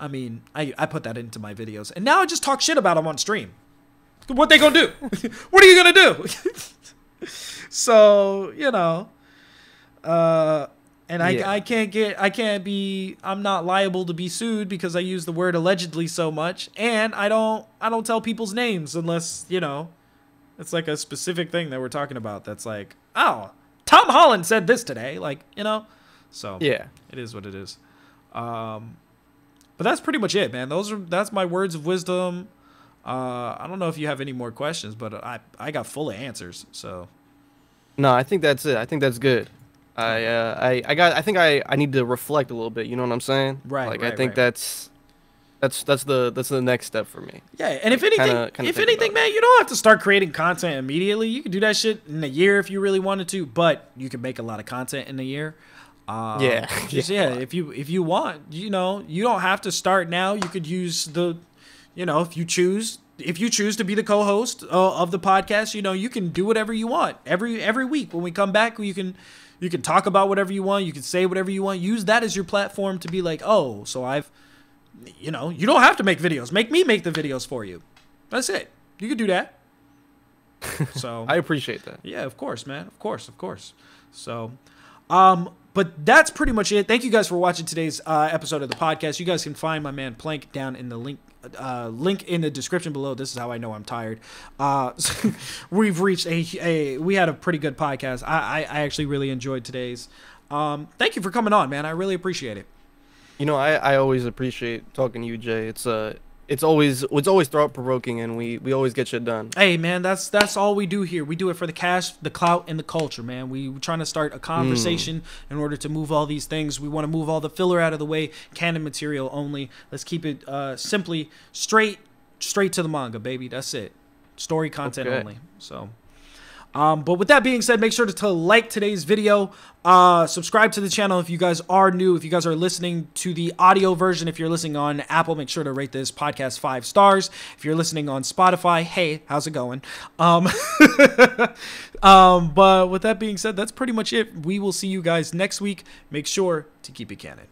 I mean, I put that into my videos, and now I just talk shit about them on stream. What they gonna do? What are you gonna do? So, you know, and I'm not liable to be sued because I use the word allegedly so much, and I don't tell people's names unless, you know, it's like a specific thing that we're talking about. That's like, oh, Tom Holland said this today. Like, you know, so yeah, it is what it is. But that's pretty much it, man. That's my words of wisdom. I don't know if you have any more questions, but I got full of answers. So no, I think that's it. I think that's good. I need to reflect a little bit. You know what I'm saying? Right. Like, I think that's the next step for me. Yeah, and like, if anything, man, you don't have to start creating content immediately. You can do that shit in a year if you really wanted to, but you can make a lot of content in a year. If you want, you know, you don't have to start now. You could use if you choose if you choose to be the co-host of the podcast, you know, you can do whatever you want. Every week when we come back, you can talk about whatever you want. You can say whatever you want. Use that as your platform to be like, oh, so I've, you know, you don't have to make videos. Make me make the videos for you. That's it. You can do that. So I appreciate that. Yeah, of course, man. Of course, of course. So, but that's pretty much it. Thank you guys for watching today's episode of the podcast. You guys can find my man Plank down in the link in the description below. This is how I know I'm tired. So we've reached we had a pretty good podcast. I actually really enjoyed today's. Thank you for coming on, man. I really appreciate it. You know, I always appreciate talking to you, Jay. It's always thought provoking, and we always get shit done. Hey man, that's all we do here. We do it for the cash, the clout, and the culture, man. We're trying to start a conversation in order to move all these things. We want to move all the filler out of the way. Canon material only. Let's keep it simply straight to the manga, baby. That's it. Story content only. So. But with that being said, make sure to like today's video, subscribe to the channel if you guys are new, if you guys are listening to the audio version. If you're listening on Apple, make sure to rate this podcast 5 stars. If you're listening on Spotify, hey, how's it going? But with that being said, that's pretty much it. We will see you guys next week. Make sure to keep it canon.